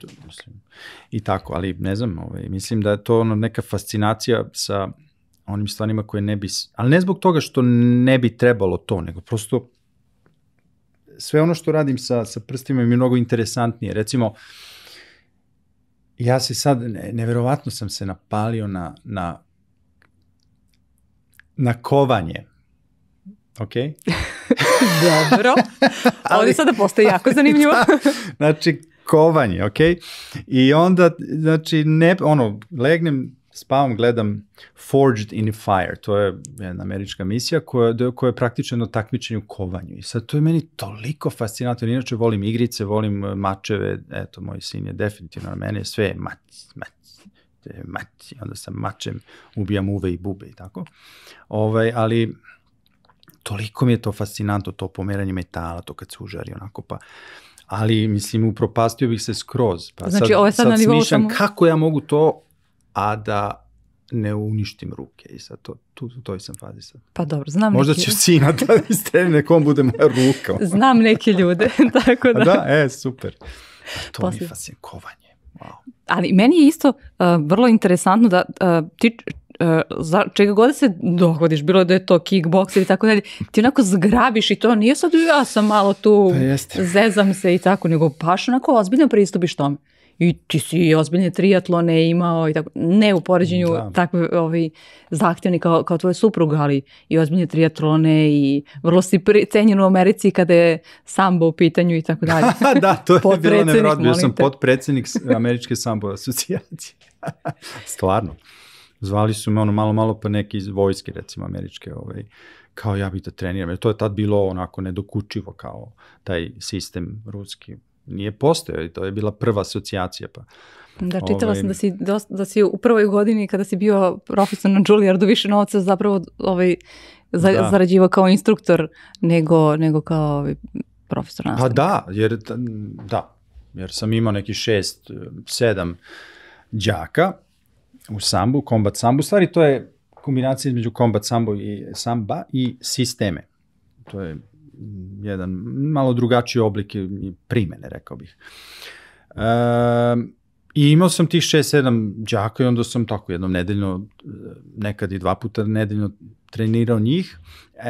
i tako, ali ne znam, mislim da je to neka fascinacija sa onim stvarima koje ne bi, ali ne zbog toga što ne bi trebalo to, nego prosto sve ono što radim sa prstima mi je mnogo interesantnije. Recimo, ja se sad, nevjerovatno sam se napalio na kovanje. Ok? Dobro. Ovdje sada postoji jako zanimljivo. Znači, kovanje, ok? I onda, znači, legnem, spavam, gledam Forged in Fire. To je jedna američka misija koja je praktično takmičenje u kovanju. I sad to je meni toliko fascinantno. Inače volim igrice, volim mačeve. Eto, moj sin je definitivno na mene. Sve je mač. Onda sa mačem ubijam uve i bube i tako. Ali toliko mi je to fascinantno, to pomeranje metala, to kad se užari onako pa... Ali, mislim, upropastio bih se skroz. Znači, ovo je sad na nivou samo... Kako ja mogu to... a da ne uništim ruke i sad to i sam fazi sad. Pa dobro, znam neke... Možda će sina da mi streni, nekom bude moja ruka. Znam neke ljude, tako da... Da, super. To mi je fascinkovanje. Ali meni je isto vrlo interesantno da ti... čega god se dohodiš, bilo da je to kickboks ili tako, ti onako zgrabiš i to nije sad ja sam malo tu zezam se i tako, nego baš onako ozbiljno pristupiš tome. I ti si ozbiljne triatlone imao i tako, ne u poređenju takve zahtjevni kao tvoje supruga, ali i ozbiljne triatlone i vrlo si cenjen u Americi kada je sambo u pitanju i tako dalje. Da, to je bilo nevjerojatno, bio sam potpredsjednik Američke sambo asocijacije. Stvarno. Zvali su me malo pa neki iz vojske, recimo, američke, kao ja bih da treniram. Jer to je tad bilo onako nedokučivo kao taj sistem ruski. Nije postojao i to je bila prva asocijacija. Da, čitala sam da si u prvoj godini kada si bio profesor na Džulijardu više novca zapravo zarađivao kao instruktor nego kao profesor nastavnik. Pa da, jer sam imao neki 6, 7 đaka u sambu, kombat sambu. U stvari to je kombinacija između kombat sambu i samba i sisteme. To je jedan malo drugačiji oblik primene, rekao bih. I imao sam tih 6-7 đaka i onda sam tako jednom nedeljno, nekad i 2 puta nedeljno trenirao njih.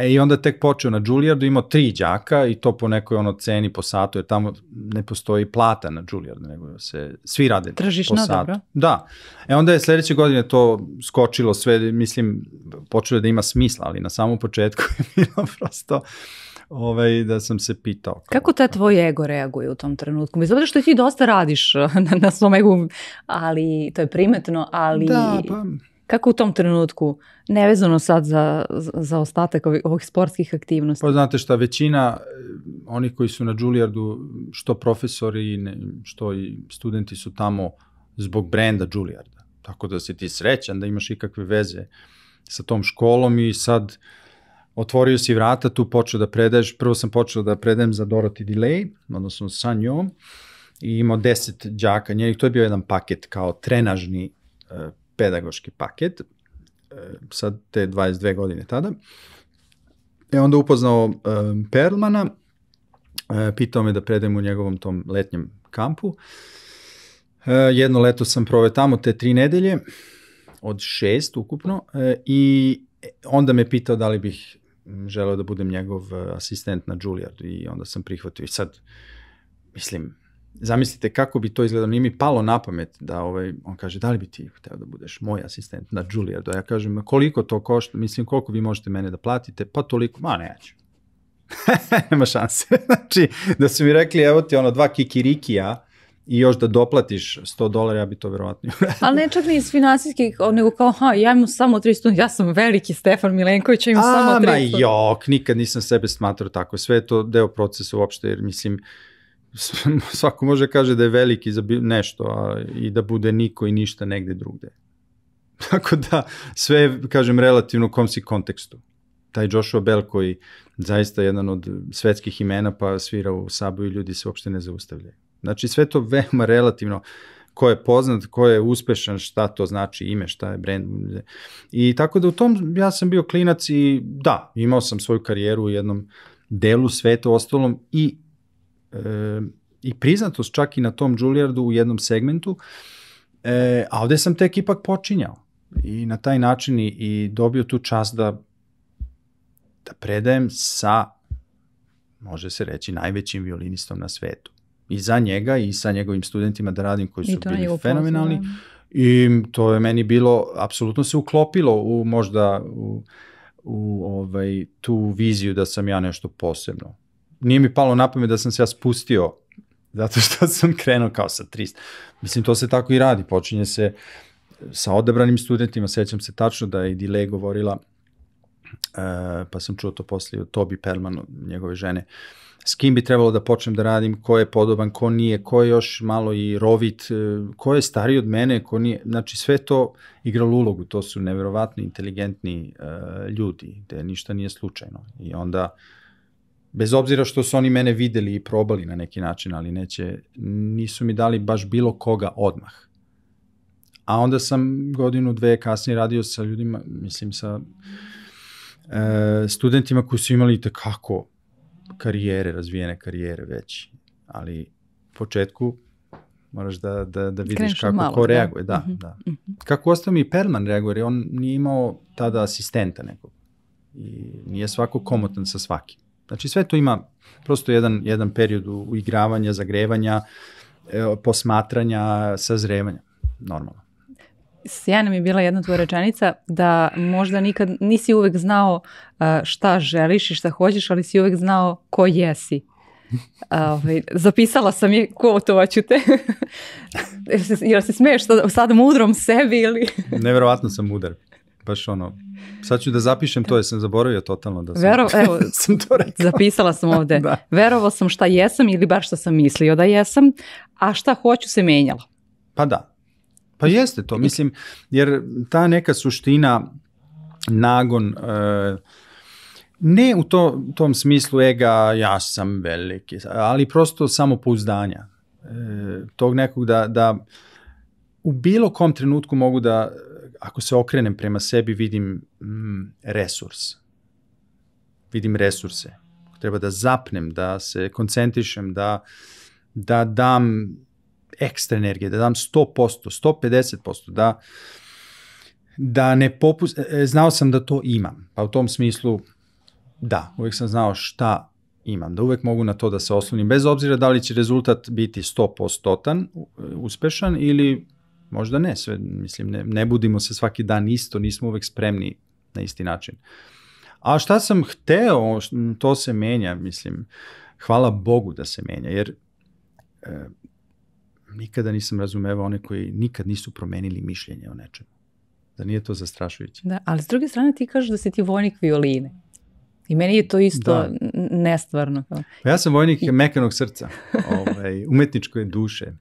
I onda tek počeo na Džulijardu, imao 3 đaka i to po nekoj ceni po satu, jer tamo ne postoji plata na Džulijardu, nego se svi rade po satu. Da. E onda je sljedeće godine to skočilo sve, mislim, počelo da ima smisla, ali na samom početku je bilo prosto... da sam se pitao. Kako taj tvoj ego reaguje u tom trenutku? Bez obzira što ti dosta radiš na svom egu, ali to je primetno, ali kako u tom trenutku, nevezano sad za ostatak ovih sportskih aktivnosti? Pa znate šta, većina onih koji su na Džulijardu, što profesori, što i studenti su tamo zbog brenda Džulijarda. Tako da si ti srećan da imaš ikakve veze sa tom školom i sad otvorio si vrata, tu počeo da predaješ, prvo sam počeo da predajem za Dorothy Delay, odnosno sa njom, i imao 10 đaka njenih, to je bio jedan paket kao trenažni pedagoški paket, sad te 22 godine tada. E onda upoznao Perlmana, pitao me da predajem u njegovom tom letnjem kampu. Jedno leto sam proveo tamo, te 3 nedelje, od 6 ukupno, i onda me pitao da li bih želeo da budem njegov asistent na Džulijardu i onda sam prihvatio. I sad, mislim, zamislite kako bi to izgledalo. Nije mi palo na pamet da on kaže da li bi ti hteo da budeš moj asistent na Džulijardu. A ja kažem koliko to košta, mislim koliko vi možete mene da platite, pa toliko, ma neću. Nema šanse. Znači, da su mi rekli evo ti 2 kikirikija i još da doplatiš $100, ja bi to verovatno. Ali ne čak ni iz finansijskih, nego kao, ha, ja imam samo 300, ja sam veliki Stefan Milenković, ja imam samo 300. Ma jok, nikad nisam sebe smatrao tako. Sve je to deo procesa uopšte, jer mislim, svako može kaže da je veliki za nešto i da bude niko i ništa negde drugde. Tako da, sve je, kažem, relativno u kom si kontekstu. Taj Joshua Bell koji zaista jedan od svetskih imena pa svira u Sabu i ljudi se uopšte ne zaustavljaju. Znači sve to veoma relativno, ko je poznat, ko je uspešan, šta to znači ime, šta je brand. I tako da u tom ja sam bio klinac i da, imao sam svoju karijeru u jednom delu sveta ostalom i priznatost čak i na tom Džulijardu u jednom segmentu, a ovde sam tek ipak počinjao i na taj način i dobio tu čast da predajem sa, može se reći, najvećim violinistom na svetu. I za njega i sa njegovim studentima da radim koji su bili fenomenalni. I to je meni bilo, apsolutno se uklopilo u možda u tu viziju da sam ja nešto posebno. Nije mi palo na pamet da sam se ja spustio zato što sam krenuo kao sa 300. Mislim, to se tako i radi. Počinje se sa odabranim studentima. Sećam se tačno da je i Dile govorila, pa sam čuo to poslije od Tobi Perlmanu, njegove žene, s kim bi trebalo da počnem da radim, ko je podoban, ko nije, ko je još malo i rovit, ko je stariji od mene, ko nije, znači sve to igralo ulogu, to su neverovatno inteligentni ljudi, gde ništa nije slučajno i onda, bez obzira što su oni mene videli i probali na neki način, ali nisu mi dali baš bilo koga odmah. A onda sam godinu, dve kasnije radio sa ljudima, mislim sa studentima koji su imali itekako karijere, razvijene karijere već, ali u početku moraš da vidiš kako ko reaguje. Kako ostao mi i Perlman reaguje, jer on nije imao tada asistenta nekog i nije svako komotan sa svakim. Znači sve to ima prosto jedan period uigravanja, zagrevanja, posmatranja, sazrevanja, normalno. Sjajna mi je bila jedna tvoja rečenica da možda nikad nisi uvek znao šta želiš i šta hoćeš, ali si uvek znao ko jesi. Zapisala sam je, kvotovat ću te. Jer se smeješ sad mudrom sebi ili... Neverovatno sam mudar. Baš ono, sad ću da zapišem to jer sam zaboravio totalno da sam to rekao. Zapisala sam ovde. Verovao sam šta jesam ili bar šta sam mislio da jesam, a šta hoću se menjalo. Pa da. Pa jeste to, mislim, jer ta neka suština, nagon, ne u tom smislu ega, ja sam veliki, ali prosto samopouzdanja. Tog nekog da u bilo kom trenutku mogu da, ako se okrenem prema sebi, vidim resurs. Vidim resurse. Treba da zapnem, da se koncentrišem, da dam ekstra energije, da dam 100%, 150%, da ne popustim, znao sam da to imam, pa u tom smislu da, uvek sam znao šta imam, da uvek mogu na to da se oslonim, bez obzira da li će rezultat biti 100% uspešan ili možda ne, sve, mislim, ne budimo se svaki dan isto, nismo uvek spremni na isti način. A šta sam hteo, to se menja, mislim, hvala Bogu da se menja, jer nikada nisam razumevao one koji nikad nisu promenili mišljenje o nečemu. Da nije to zastrašujuće. Da, ali s druge strane ti kažeš da si ti vojnik violine. I meni je to isto nestvarno. Ja sam vojnik mekanog srca, umetničke duše.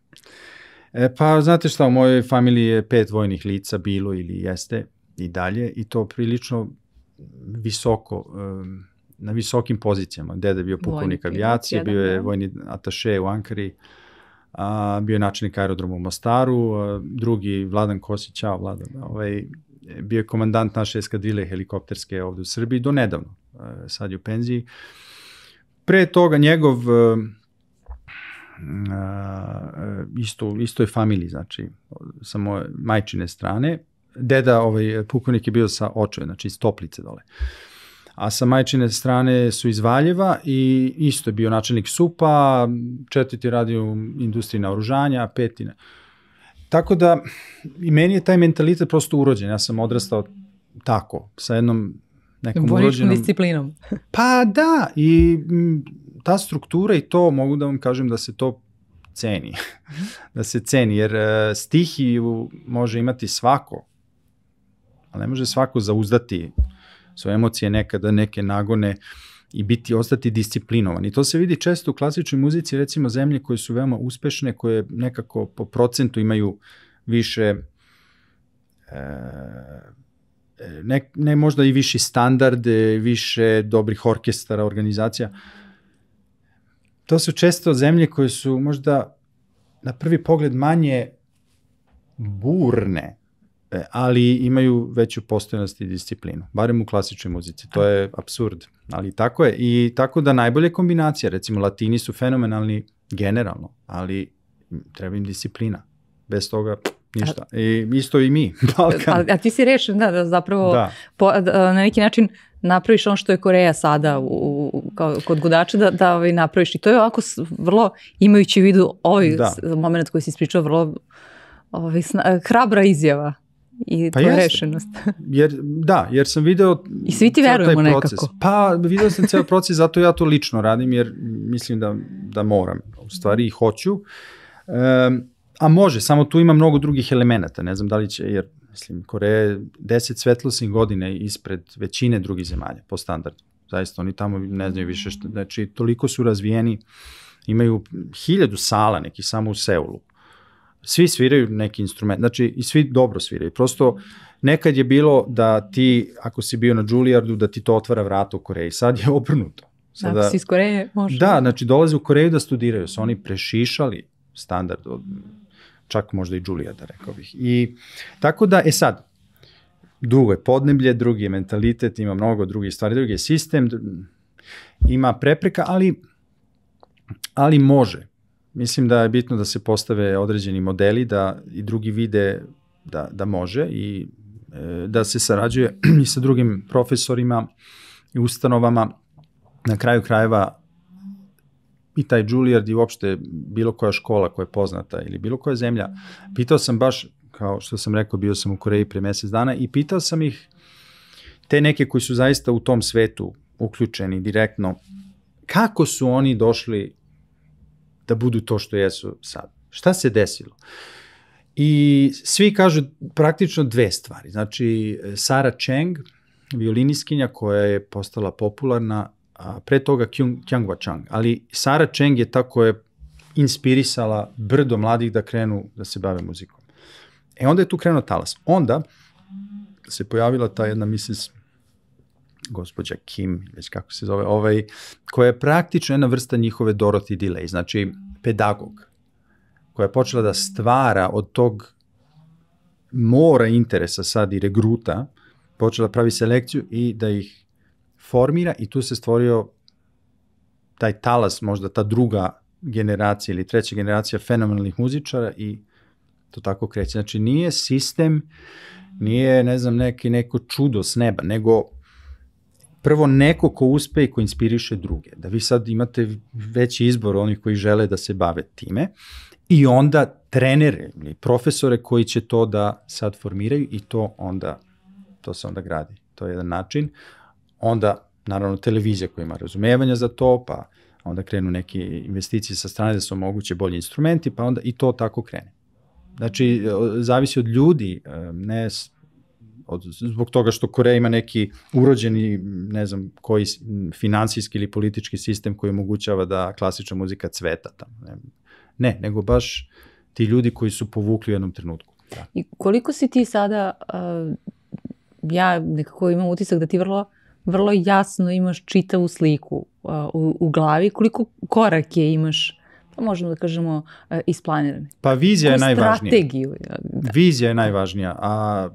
Pa znate šta, u mojoj familiji je 5 vojnih lica bilo ili jeste i dalje i to prilično visoko, na visokim pozicijama. Deda je bio pukovnik avijacije, bio je vojni ataše u Ankari, bio je načelnik aerodroma u Mostaru, drugi Vladan Kosić, čao Vladan, bio je komandant naše eskadrile helikopterske ovde u Srbiji do nedavno, sad je u penziji. Pre toga njegov istoj familiji, znači sa moje majčine strane, deda pukovnik je bio sa očeve, znači iz Toplice dole. A sa majčine strane su iz Valjeva i isto je bio načelnik SUP-a, 4. radio u industriji naoružanja, 5. Tako da i meni je taj mentalitet prosto urođen. Ja sam odrastao tako, sa jednom nekom urođenom... Boričkom disciplinom. Pa da, i ta struktura i to, mogu da vam kažem da se to ceni. Da se ceni, jer stihiju može imati svako, ali ne može svako zauzdati svoje emocije nekada, neke nagone i ostati disciplinovan. I to se vidi često u klasičnoj muzici, recimo zemlje koje su veoma uspešne, koje nekako po procentu imaju više, ne možda i viši standard, više dobrih orkestara, organizacija. To su često zemlje koje su možda na prvi pogled manje burne, ali imaju veću postojanost i disciplinu, barem u klasičnoj muzici. To je apsurd, ali tako je. I tako da najbolje kombinacija, recimo Latini su fenomenalni generalno, ali treba im disciplina. Bez toga ništa. Isto i mi, Balkan. A ti si rešen da zapravo na neki način napraviš ono što je Koreja sada kod gudača, da napraviš. I to je ovako vrlo, imajući u vidu ovaj moment koji si ispričao, vrlo hrabra izjava. I tvoja rešenost. Da, jer sam video... I svi ti verujemo nekako. Pa, video sam ceo proces, zato ja to lično radim, jer mislim da moram. U stvari i hoću. A može, samo tu ima mnogo drugih elemenata. Ne znam da li će, jer mislim, Koreja je 10 svetlosnih godina ispred većine drugih zemalja, po standardu. Zaista, oni tamo ne znaju više što... Znači, toliko su razvijeni. Imaju 1000 sala nekih samo u Seulu. Svi sviraju neki instrument, znači i svi dobro sviraju. Prosto nekad je bilo da ti, ako si bio na Džulijardu, da ti to otvara vrata u Koreji. Sad je obrnuto. Ako si iz Koreje, može. Da, znači dolaze u Koreju da studiraju. Su oni prešišali standard, čak možda i Džulijarda, rekao bih. I tako da, sad, drugo je podneblje, drugi je mentalitet, ima mnogo drugih stvari, drugi je sistem, ima prepreka, ali može. Mislim da je bitno da se postave određeni modeli, da i drugi vide da može i da se sarađuje i sa drugim profesorima i ustanovama. Na kraju krajeva i taj Džulijard i uopšte bilo koja škola koja je poznata ili bilo koja zemlja. Pitao sam baš, kao što sam rekao, bio sam u Koreji pre mesec dana i pitao sam ih, te neke koji su zaista u tom svetu uključeni direktno, kako su oni došli da budu to što jesu sad. Šta se desilo? I svi kažu praktično dve stvari. Znači, Sarah Chang, violiniskinja koja je postala popularna, a pre toga Kjangwa Chang, ali Sarah Chang je ta koja je inspirisala brdo mladih da krenu da se bave muzikom. E onda je tu krenuo talas. Onda se pojavila ta jedna Mrs. gospođa Kim, već kako se zove, koja je praktično jedna vrsta njihove Dorothy Delay, znači pedagog, koja je počela da stvara od tog mora interesa sad i regruta, počela da pravi selekciju i da ih formira i tu se stvorio taj talas, možda ta druga generacija ili treća generacija fenomenalnih muzičara i to tako kreće. Znači nije sistem, nije ne znam neko čudo s neba, nego prvo neko ko uspe i ko inspiriše druge, da vi sad imate veći izbor onih koji žele da se bave time i onda trenere ili profesore koji će to da sad formiraju i to se onda gradi, to je jedan način. Onda naravno televizija koja ima razumevanja za to, pa onda krenu neke investicije sa strane da su moguće bolji instrumenti, pa onda i to tako krene. Znači, zavisi od ljudi, ne zbog toga što Koreja ima neki urođeni, ne znam, koji finansijski ili politički sistem koji omogućava da klasična muzika cveta tamo. Ne, nego baš ti ljudi koji su povukli u jednom trenutku. I koliko si ti sada, ja nekako imam utisak da ti vrlo jasno imaš čitavu sliku u glavi, koliko korake imaš, možemo da kažemo, isplanirane? Pa vizija je najvažnija. Strategiju. Vizija je najvažnija, a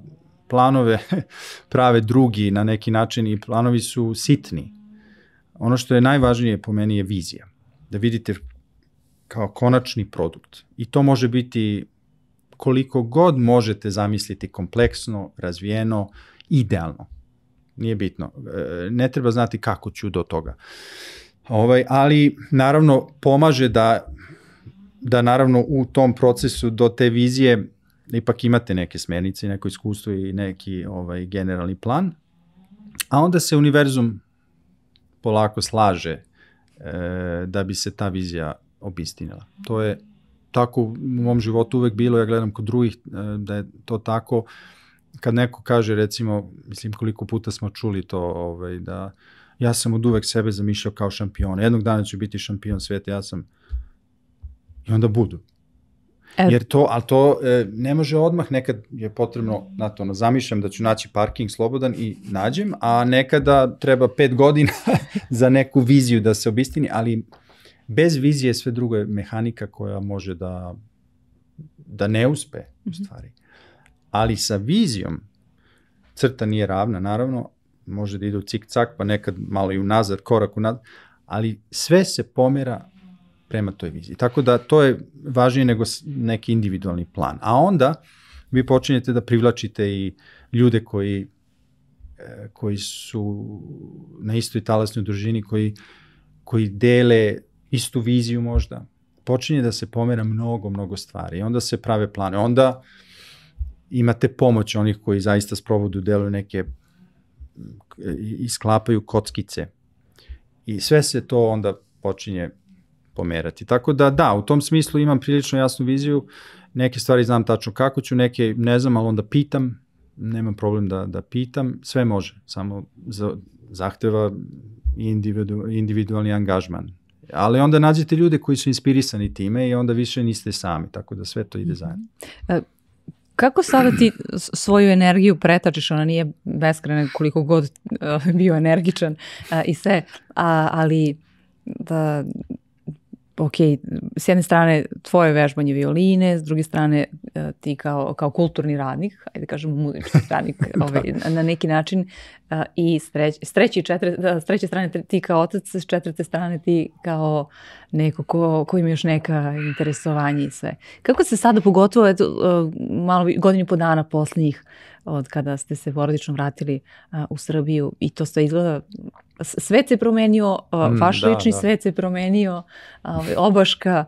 planove prave drugi na neki način i planovi su sitni. Ono što je najvažnije po meni je vizija. Da vidite kao konačni produkt. I to može biti koliko god možete zamisliti kompleksno, razvijeno, idealno. Nije bitno. Ne treba znati kako ću do toga. Ali naravno pomaže da naravno u tom procesu do te vizije ipak imate neke smernice, neko iskustvo i neki generalni plan, a onda se univerzum polako slaže da bi se ta vizija obistinila. To je tako u mom životu uvek bilo, ja gledam kod drugih da je to tako. Kad neko kaže, recimo, mislim koliko puta smo čuli to, da ja sam od uvek sebe zamišljao kao šampiona. Jednog dana ću biti šampion sveta, ja sam. I onda budu. Jer to, ali to ne može odmah, nekad je potrebno, znate, ono, zamišljam da ću naći parking slobodan i nađem, a nekada treba 5 godina za neku viziju da se obistini, ali bez vizije sve drugo je mehanika koja može da ne uspe, u stvari. Ali sa vizijom, crta nije ravna, naravno, može da ide u cik-cak, pa nekad malo i unazad, korak unazad, ali sve se pomera prema toj viziji. Tako da to je važnije nego neki individualni plan. A onda vi počinjete da privlačite i ljude koji su na istoj talasnoj dužini, koji dele istu viziju možda. Počinje da se pomera mnogo, mnogo stvari. Onda se prave plane. Onda imate pomoć onih koji zaista sprovodu deluju neke i sklapaju kockice. I sve se to onda počinje pomerati. Tako da, da, u tom smislu imam prilično jasnu viziju, neke stvari znam tačno kako ću, neke ne znam, ali onda pitam, nemam problem da pitam, sve može, samo zahteva individualni angažman. Ali onda nađete ljude koji su inspirisani time i onda više niste sami, tako da sve to ide zajedno. Kako sada ti svoju energiju pretačiš, ona nije beskrajna koliko god bio energičan i sve, ali da... Ok, s jedne strane tvoje vežbanje violine, s druge strane ti kao kulturni radnik, ajde kažemo muzički radnik na neki način, i s treće strane ti kao otac, s četvrte strane ti kao neko ko ima još neka interesovanja i sve. Kako se sada, pogotovo malo godinu po dana poslednjih od kada ste se porodično vratili u Srbiju, i to sve izgleda, svet se promenio, vaš lični svet se promenio, obaška,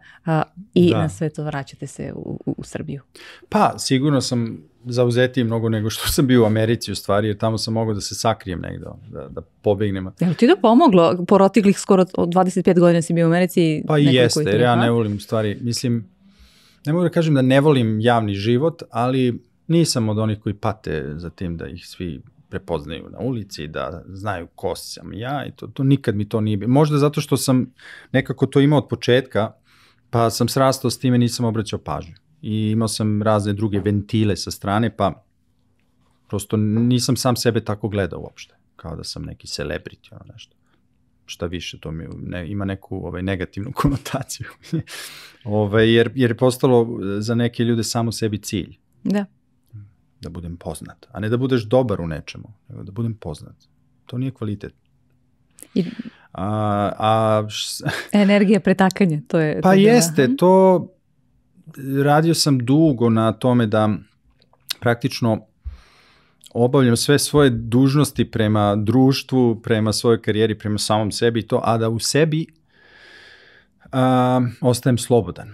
i na sve to vraćate se u Srbiju. Pa, sigurno sam zauzetiji mnogo nego što sam bio u Americi, u stvari, jer tamo sam mogao da se sakrijem negde, da pobegnem. Je li ti to pomoglo? Proteklih skoro 25 godina si bio u Americi. Pa i jeste, jer ja ne volim, u stvari, mislim, ne mogu da kažem da ne volim javni život, ali nisam od onih koji pate za tim da ih svi prepoznaju na ulici, da znaju ko sam ja, i to nikad mi to nije bilo. Možda zato što sam nekako to imao od početka, pa sam srastao s time, nisam obraćao pažnju. I imao sam razne druge ventile sa strane, pa prosto nisam sam sebe tako gledao uopšte, kao da sam neki celebrity, ono nešto. Šta više, to mi ima neku negativnu konotaciju. Jer je postalo za neke ljude samo sebi cilj. Da budem poznat, a ne da budeš dobar u nečemu, nego da budem poznat. To nije kvalitet. Energija pretakanja, to je... Pa jeste, to radio sam dugo na tome da praktično obavljam sve svoje dužnosti prema društvu, prema svojoj karijeri, prema samom sebi, a da u sebi ostajem slobodan,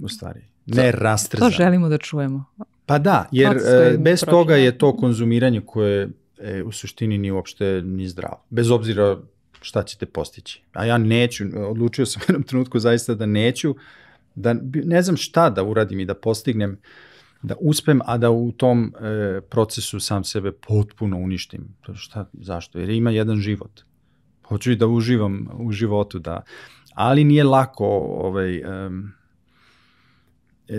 u stvari. Ne rastrezan. To želimo da čujemo. Pa da, jer bez toga je to konzumiranje koje u suštini nije uopšte ni zdravo. Bez obzira šta ćete postići. A ja neću, odlučio sam u jednom trenutku zaista da neću, da ne znam šta da uradim i da postignem, da uspem, a da u tom procesu sam sebe potpuno uništim. Zašto? Jer ima jedan život. Hoću i da uživam u životu, da. Ali nije lako,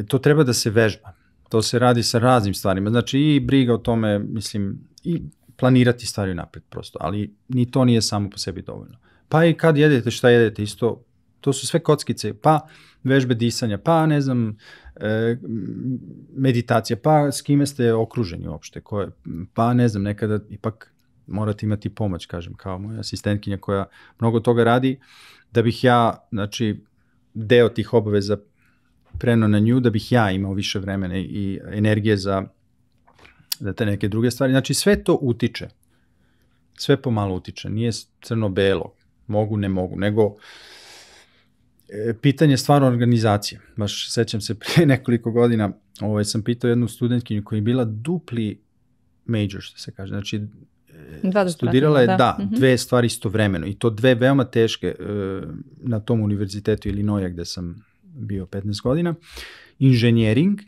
to treba da se vežba. To se radi sa raznim stvarima, znači i briga o tome, mislim, i planirati stvari napred prosto, ali ni to nije samo po sebi dovoljno. Pa i kad jedete, šta jedete, isto, to su sve kockice, pa vežbe disanja, pa ne znam, meditacija, pa s kime ste okruženi uopšte, pa ne znam, nekada ipak morate imati pomoć, kažem, kao moja asistentkinja koja mnogo toga radi, da bih ja, znači, deo tih obaveza preno na nju, da bih ja imao više vremena i energije za te neke druge stvari. Znači, sve to utiče. Sve pomalo utiče. Nije crno-belo. Mogu, ne mogu. Nego, pitanje je stvarno organizacije. Baš sećam se, prije nekoliko godina sam pitao jednu studentkinju koja je bila dupli major, što se kaže. Znači, studirala je, da, 2 stvari istovremeno. I to 2 veoma teške na tom univerzitetu Ilinoja gde sam bio 15 godina, inženjering,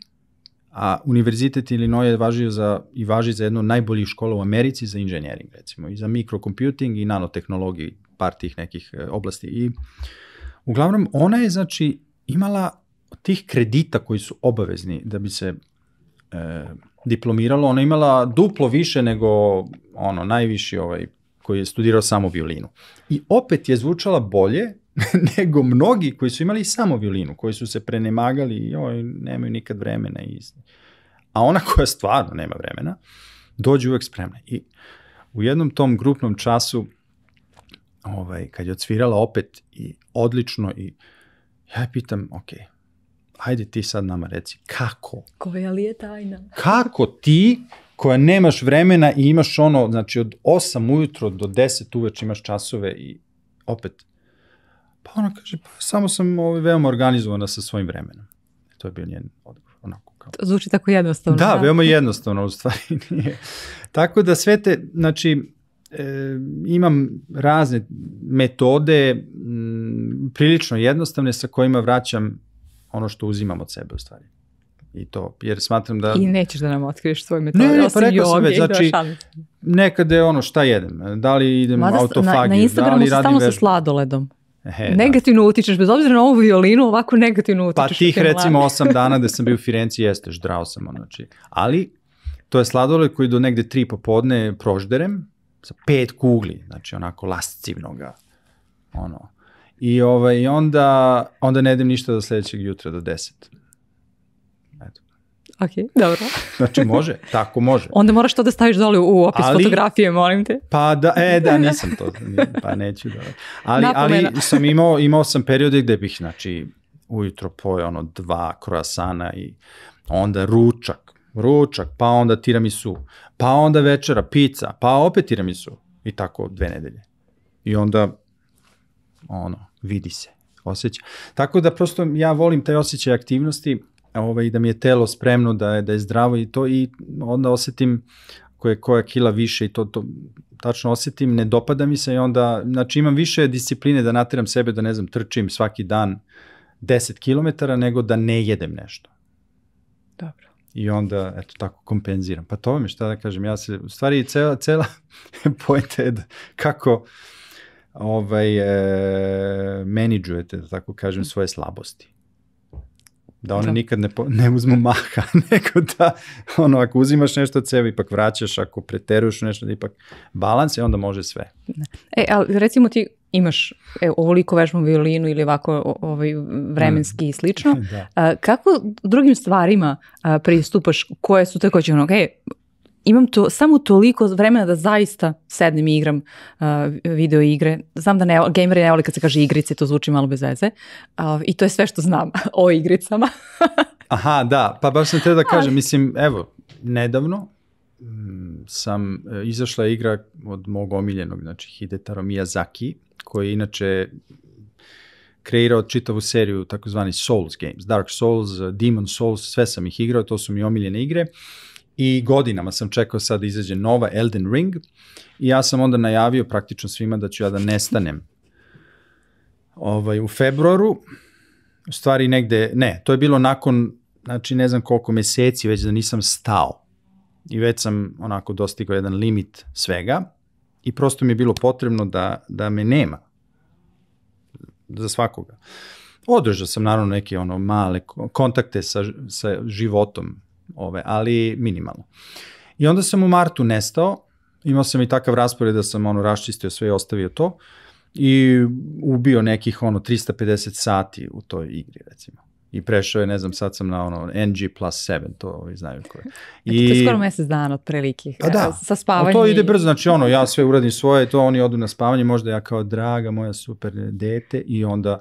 a univerzitet Illinois je važio za, i važi za jednu od najboljih škola u Americi za inženjering, recimo, i za mikrocomputing i nanotehnologiju, par tih nekih oblasti. I uglavnom, ona je, znači, imala tih kredita koji su obavezni da bi se diplomiralo, ona je imala duplo više nego ono, najviši ovaj, koji je studirao samo violinu. I opet je zvučala bolje nego mnogi koji su imali samo violinu, koji su se prenemagali i nemaju nikad vremena. A ona koja stvarno nema vremena, dođe uvek spremna. I u jednom tom grupnom času, kad je odsvirala opet i odlično, i ja pitam, ajde ti sad nama reci, kako? Koja li je tajna? Kako ti, koja nemaš vremena i imaš znači od 8 ujutro do 10 uveč imaš časove i opet. Pa ona kaže, samo sam veoma organizovana sa svojim vremenom. To je bio njen odgovor. To zvuči tako jednostavno. Da, veoma jednostavno u stvari. Tako da sve te, znači, imam razne metode, prilično jednostavne sa kojima vraćam ono što uzimam od sebe u stvari. I to, jer smatram da... I nećeš da nam otkriješ svoje metode, osim joge. Znači, nekada je šta jedem, da li idem autofagiju, na Instagramu se stalno sa sladoledom. Negativno utičeš, bez obzira na ovu violinu, ovako negativno utičeš. Pa tih recimo 8 dana da sam bio u Firenci jeste, ždrao sam, znači. Ali to je sladoled koji do negde 3 popodne prožderem sa 5 kugli, znači onako lascivnoga, I onda ne idem ništa do sledećeg jutra, do 10. Ok, dobro. Znači može, tako može. Onda moraš to da staviš dole u opis fotografije, molim te. Pa da, nisam to, pa neću da. Ali sam imao sam periode gde bih, znači, ujutro pojeo 2 kroasana i onda ručak, pa onda tiramisu, pa onda večera pizza, pa opet tiramisu i tako 2 nedelje. I onda vidi se, osjeća. Tako da prosto ja volim taj osjećaj aktivnosti, da mi je telo spremno, da je zdravo i to, i onda osetim koja kila više i to tačno osetim, ne dopada mi se i onda, znači imam više discipline da nateram sebe, da ne znam, trčim svaki dan 10 kilometara, nego da ne jedem nešto. Dobro. I onda, eto, tako kompenziram. Pa to mi šta da kažem, ja se, u stvari cela poenta je kako menidžujete, da tako kažem, svoje slabosti. Da one nikad ne uzmu maha, nego da, ako uzimaš nešto od sebe, ipak vraćaš, ako preteruješ nešto, da ipak balans je, onda može sve. Ali recimo ti imaš ovoliko vežbom violinu ili ovako vremenski i slično, kako drugim stvarima pristupaš, koje su takođe imam samo toliko vremena da zaista sednem i igram video igre. Znam da gameri ne vole kad se kaže igrice, to zvuči malo bez veze. I to je sve što znam o igricama. Aha, da, pa baš sam treba da kažem. Mislim, evo, nedavno sam izašla igra od mog omiljenog, znači Hidetaro Miyazaki, koji je inače kreirao čitavu seriju takozvani Souls games, Dark Souls, Demon Souls, sve sam ih igrao, to su mi omiljene igre. I godinama sam čekao sad da izađe nova Elden Ring i ja sam onda najavio praktično svima da ću ja da nestanem u februaru. U stvari negde, ne, to je bilo nakon, znači ne znam koliko meseci već da nisam stao. I već sam onako dostigao jedan limit svega i prosto mi je bilo potrebno da me nema. Za svakoga. Održao sam naravno neke male kontakte sa životom. Ali minimalno. I onda sam u martu nestao, imao sam i takav raspored da sam raščistio sve i ostavio to i ubio nekih 350 sati u toj igri, recimo. I prešao je, ne znam, sad sam na NG+7, to znaju koje. To je skoro mesec dana otprilike. Pa da, to ide brzo, znači ja sve uradim svoje, to oni odu na spavanje, možda ja kao draga moja super dete i onda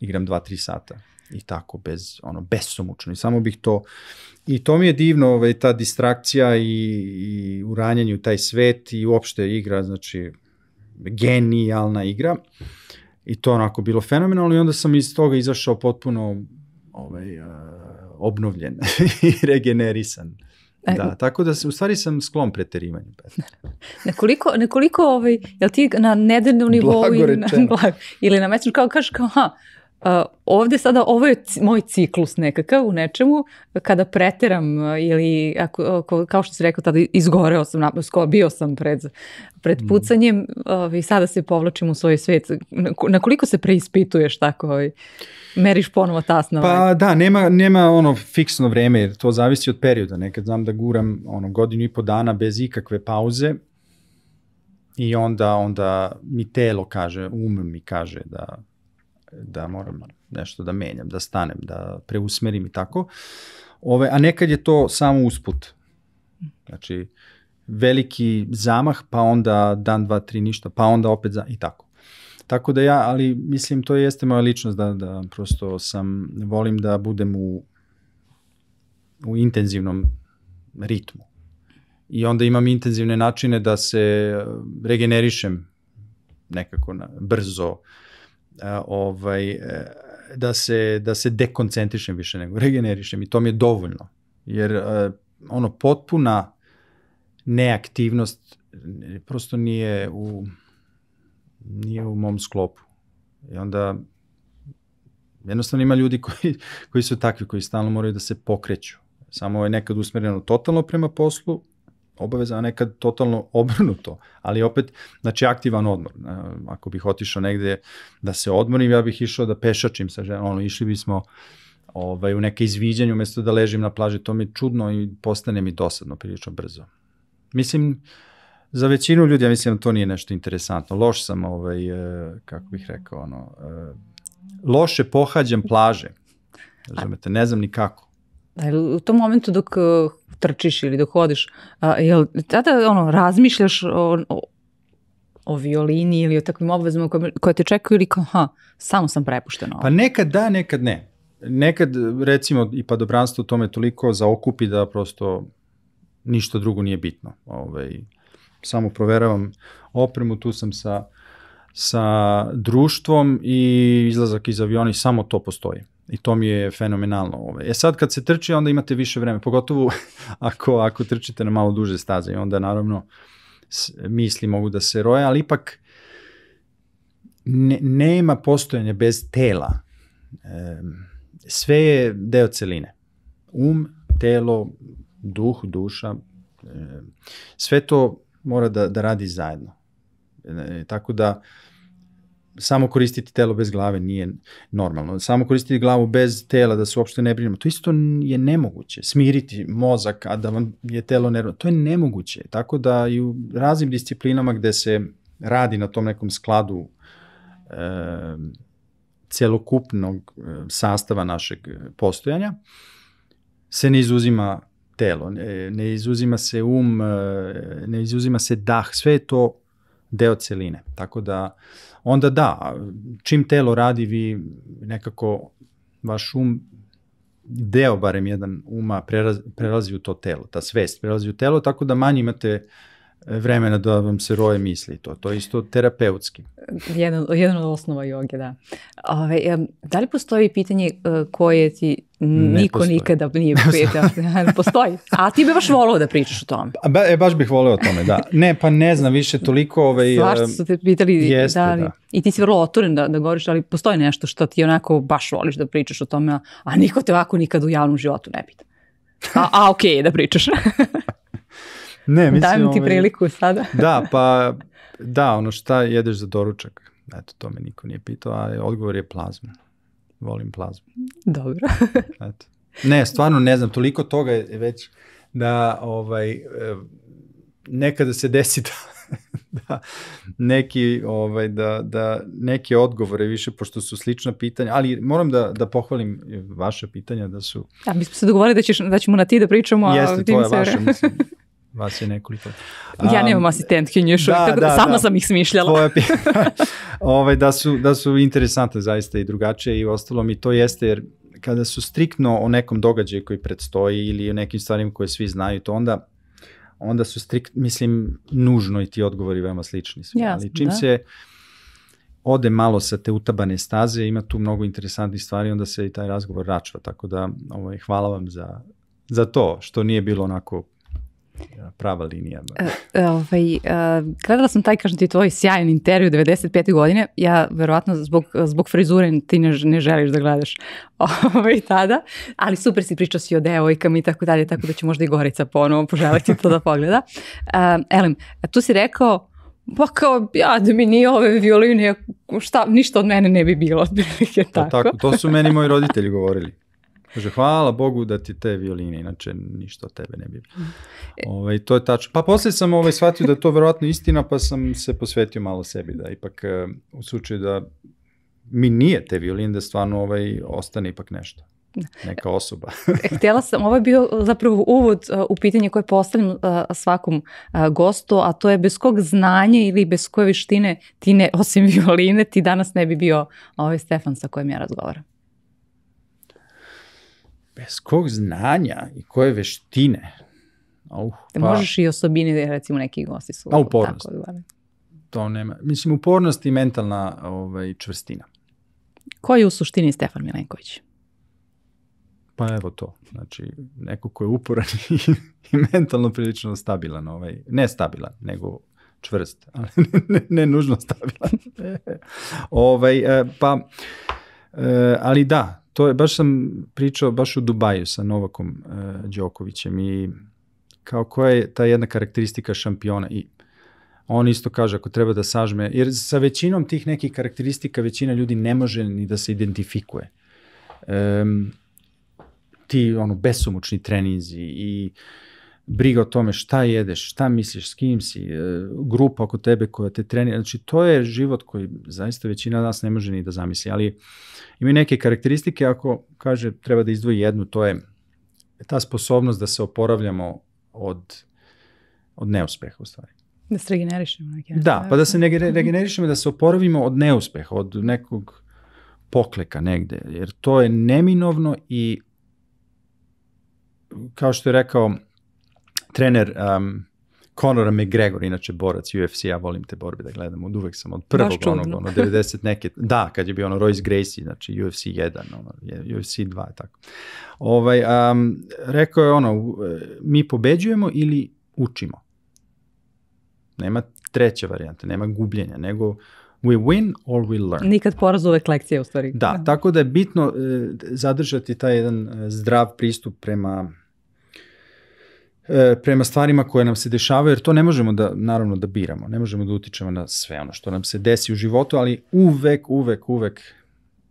igram 2-3 sata. I tako, besomučno. I samo bih to... I to mi je divno, ta distrakcija i uranjanje u taj svet i uopšte igra, znači, genijalna igra. I to onako bilo fenomenalno i onda sam iz toga izašao potpuno obnovljen i regenerisan. Da, tako da u stvari sam sklon preterivanju. Nekoliko, jel ti na nedeljnom nivou ili na mesečnom, kao kažeš kao, Ovde sada, ovo je moj ciklus nekakav u nečemu, kada preteram ili, ako, kao što si rekao, tada izgoreo sam, bio sam pred pucanjem i sada se povlačim u svoj svet. Na koliko se preispituješ tako? Meriš ponovo tasno? Pa da, nema ono fiksno vreme, jer to zavisi od perioda. Nekad znam da guram ono, 1,5 dana bez ikakve pauze i onda mi telo kaže, um mi kaže da moram nešto da menjam, da stanem, da preusmerim i tako. A nekad je to samo usput. Znači, veliki zamah, pa onda dan, dva, tri, ništa, pa onda opet i tako. Tako da ja, ali mislim, to jeste moja ličnost, da prosto volim da budem u intenzivnom ritmu. I onda imam intenzivne načine da se regenerišem nekako brzo, da se dekoncentrišem više nego regenerišem, i to mi je dovoljno, jer ono potpuna neaktivnost prosto nije u mom sklopu, i onda jednostavno ima ljudi koji su takvi, koji stalno moraju da se pokreću, samo je nekad usmereno totalno prema poslu, obaveza, a nekad totalno obrnuto, ali opet, znači, aktivan odmor. Ako bih otišao negde da se odmorim, ja bih išao da pešačim sa ženom, ono, išli bismo u neke izviđanje, umesto da ležim na plaži. To mi je čudno i postane mi dosadno prilično brzo. Mislim, za većinu ljudi, ja mislim da to nije nešto interesantno. Loš sam, kako bih rekao, ono, loše pohađam plaže. Razumete, ne znam ni kako. U tom momentu dok trčiš ili dok hodiš, jel tada razmišljaš o violini ili o takvim obvezama koje te čekaju, ili kao, ha, samo sam prepušten? Pa nekad da, nekad ne. Nekad, recimo, i padobranstvo to me toliko zaokupi da prosto ništa drugo nije bitno. Samo proveravam opremu, tu sam sa društvom, i izlazak iz aviona, i samo to postoji. I to mi je fenomenalno. Sad kad se trči, onda imate više vreme, pogotovo ako trčite na malo duže staze, i onda naravno misli mogu da se roje, ali ipak nema postojanja bez tela. Sve je deo celine. Um, telo, duh, duša, sve to mora da radi zajedno. Tako da samo koristiti telo bez glave nije normalno. Samo koristiti glavu bez tela, da se uopšte ne brinemo. To isto je nemoguće. Smiriti mozak, a da vam je telo nervno. To je nemoguće. Tako da i u raznim disciplinama gde se radi na tom nekom skladu celokupnog sastava našeg postojanja, se ne izuzima telo, ne izuzima se um, ne izuzima se dah. Sve je to deo celine. Tako da onda da, čim telo radi, vi nekako, vaš um, deo barem jedan uma, prelazi u to telo, ta svest prelazi u telo, tako da manje imate vremena da vam se roje misli. To je isto terapeutski. Jedan od osnova joge, da. Da li postoji pitanje koje ti niko nikada nije pitao? Postoji. A ti bi baš voleo da pričaš o tome. Baš bih voleo o tome, da. Ne, pa ne znam više toliko. Svašta su te pitali. I ti si vrlo otvoren da govoriš, ali postoji nešto što ti onako baš voliš da pričaš o tome, a niko te ovako nikad u javnom životu ne pita. A okej, da pričaš. Dajem ti priliku sada. Da, pa da, ono, šta jedeš za doručak? Eto, to me niko nije pitao, a odgovor je plazma. Volim plazmu. Dobro. Ne, stvarno ne znam, toliko toga je već da nekada se desi da neke odgovore više, pošto su slična pitanja, ali moram da pohvalim vaše pitanja da su... Da, mi smo se dogovorili da ćemo na ti da pričamo, a jeste, to je vaše, mislim. Vas je nekoliko. Ja nemam asistentkinju još, tako da sama sam ih smišljala. Da su interesantne zaista i drugačije i ostalo mi to jeste, jer kada su striktno o nekom događaju koji predstoji ili o nekim stvarima koje svi znaju, to onda su striktno, mislim, nužno i ti odgovori veoma slični. Ali čim se ode malo sa te utabane staze, ima tu mnogo interesantnih stvari, onda se i taj razgovor račva. Tako da hvala vam za to, što nije bilo onako prava linija. Gledala sam taj, kažem ti, tvoj sjajan intervju 95. godine, ja verovatno zbog frizure ti ne želiš da gledaš tada, ali super si pričao si o devojkama i tako dalje, tako da će možda i Gorica ponovo poželiti to da pogleda. Elem, tu si rekao, pa kao, ja da mi nije ove violine, ništa od mene ne bi bilo, otprilike tako. To su meni moji roditelji govorili. Kaže, hvala Bogu da ti te violine, inače ništa od tebe ne bi bilo. To je tačno. Pa posle sam shvatio da je to verovatno istina, pa sam se posvetio malo sebi, da ipak u slučaju da mi nije te violine, da stvarno ostane ipak nešto. Neka osoba. Htjela sam, ovo je bio zapravo uvod u pitanje koje postavljam svakom gostu, a to je bez kog znanja ili bez koje vištine ti ne, osim violine, ti danas ne bi bio Stefan sa kojim ja razgovaram. Bez kog znanja i koje veštine? Možeš i osobine, recimo neki gosti su. A upornost. To nema. Mislim, upornost i mentalna čvrstina. Ko je u suštini Stefan Milenković? Pa evo to, znači neko ko je uporan i mentalno prilično stabilan, ne stabilan, nego čvrst, ali ne nužno stabilan. Pa, ali da, to je, baš sam pričao baš u Dubaju sa Novakom Đokovićem i kao koja je ta jedna karakteristika šampiona i on isto kaže ako treba da sažme, jer sa većinom tih nekih karakteristika većina ljudi ne može ni da se identifikuje. Ti besomučni treninzi i briga o tome šta jedeš, šta misliš, s kim si, grupa oko tebe koja te trenira. Znači, to je život koji zaista većina nas ne može ni da zamisli, ali imaju neke karakteristike, ako kaže treba da izdvoji jednu, to je ta sposobnost da se oporavljamo od neuspeha u stvari. Da se regenerišemo. Da, pa da se regenerišemo, da se oporavimo od neuspeha, od nekog pokleka negde, jer to je neminovno i kao što je rekao trener Conora McGregor, inače borac UFC, ja volim te borbe da gledam, od uvek sam od prvog onog, 90 neke, da, kad je bio Royce Gracie, znači UFC 1, UFC 2, tako. Rekao je mi pobeđujemo ili učimo. Nema treća varijanta, nema gubljenja, nego we win or we learn. Nikad poraz, uvek lekcija u stvari. Da, tako da je bitno zadržati taj jedan zdrav pristup prema stvarima koje nam se dešavaju, jer to ne možemo da, naravno, da biramo, ne možemo da utičemo na sve ono što nam se desi u životu, ali uvek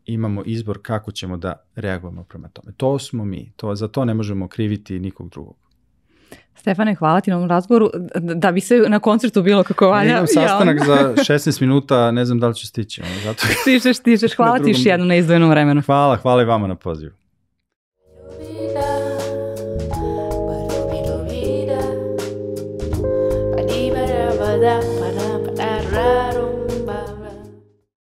imamo izbor kako ćemo da reagujemo prema tome. To smo mi, za to ne možemo kriviti nikog drugog. Stefane, hvala ti na ovom razgovoru. Da bi se na koncertu bilo kako valja. Imam sastanak za 16 minuta, ne znam da li ću stići. Stižeš, hvala ti još jednom na izdvojenom vremenu. Hvala i vama na pozivu.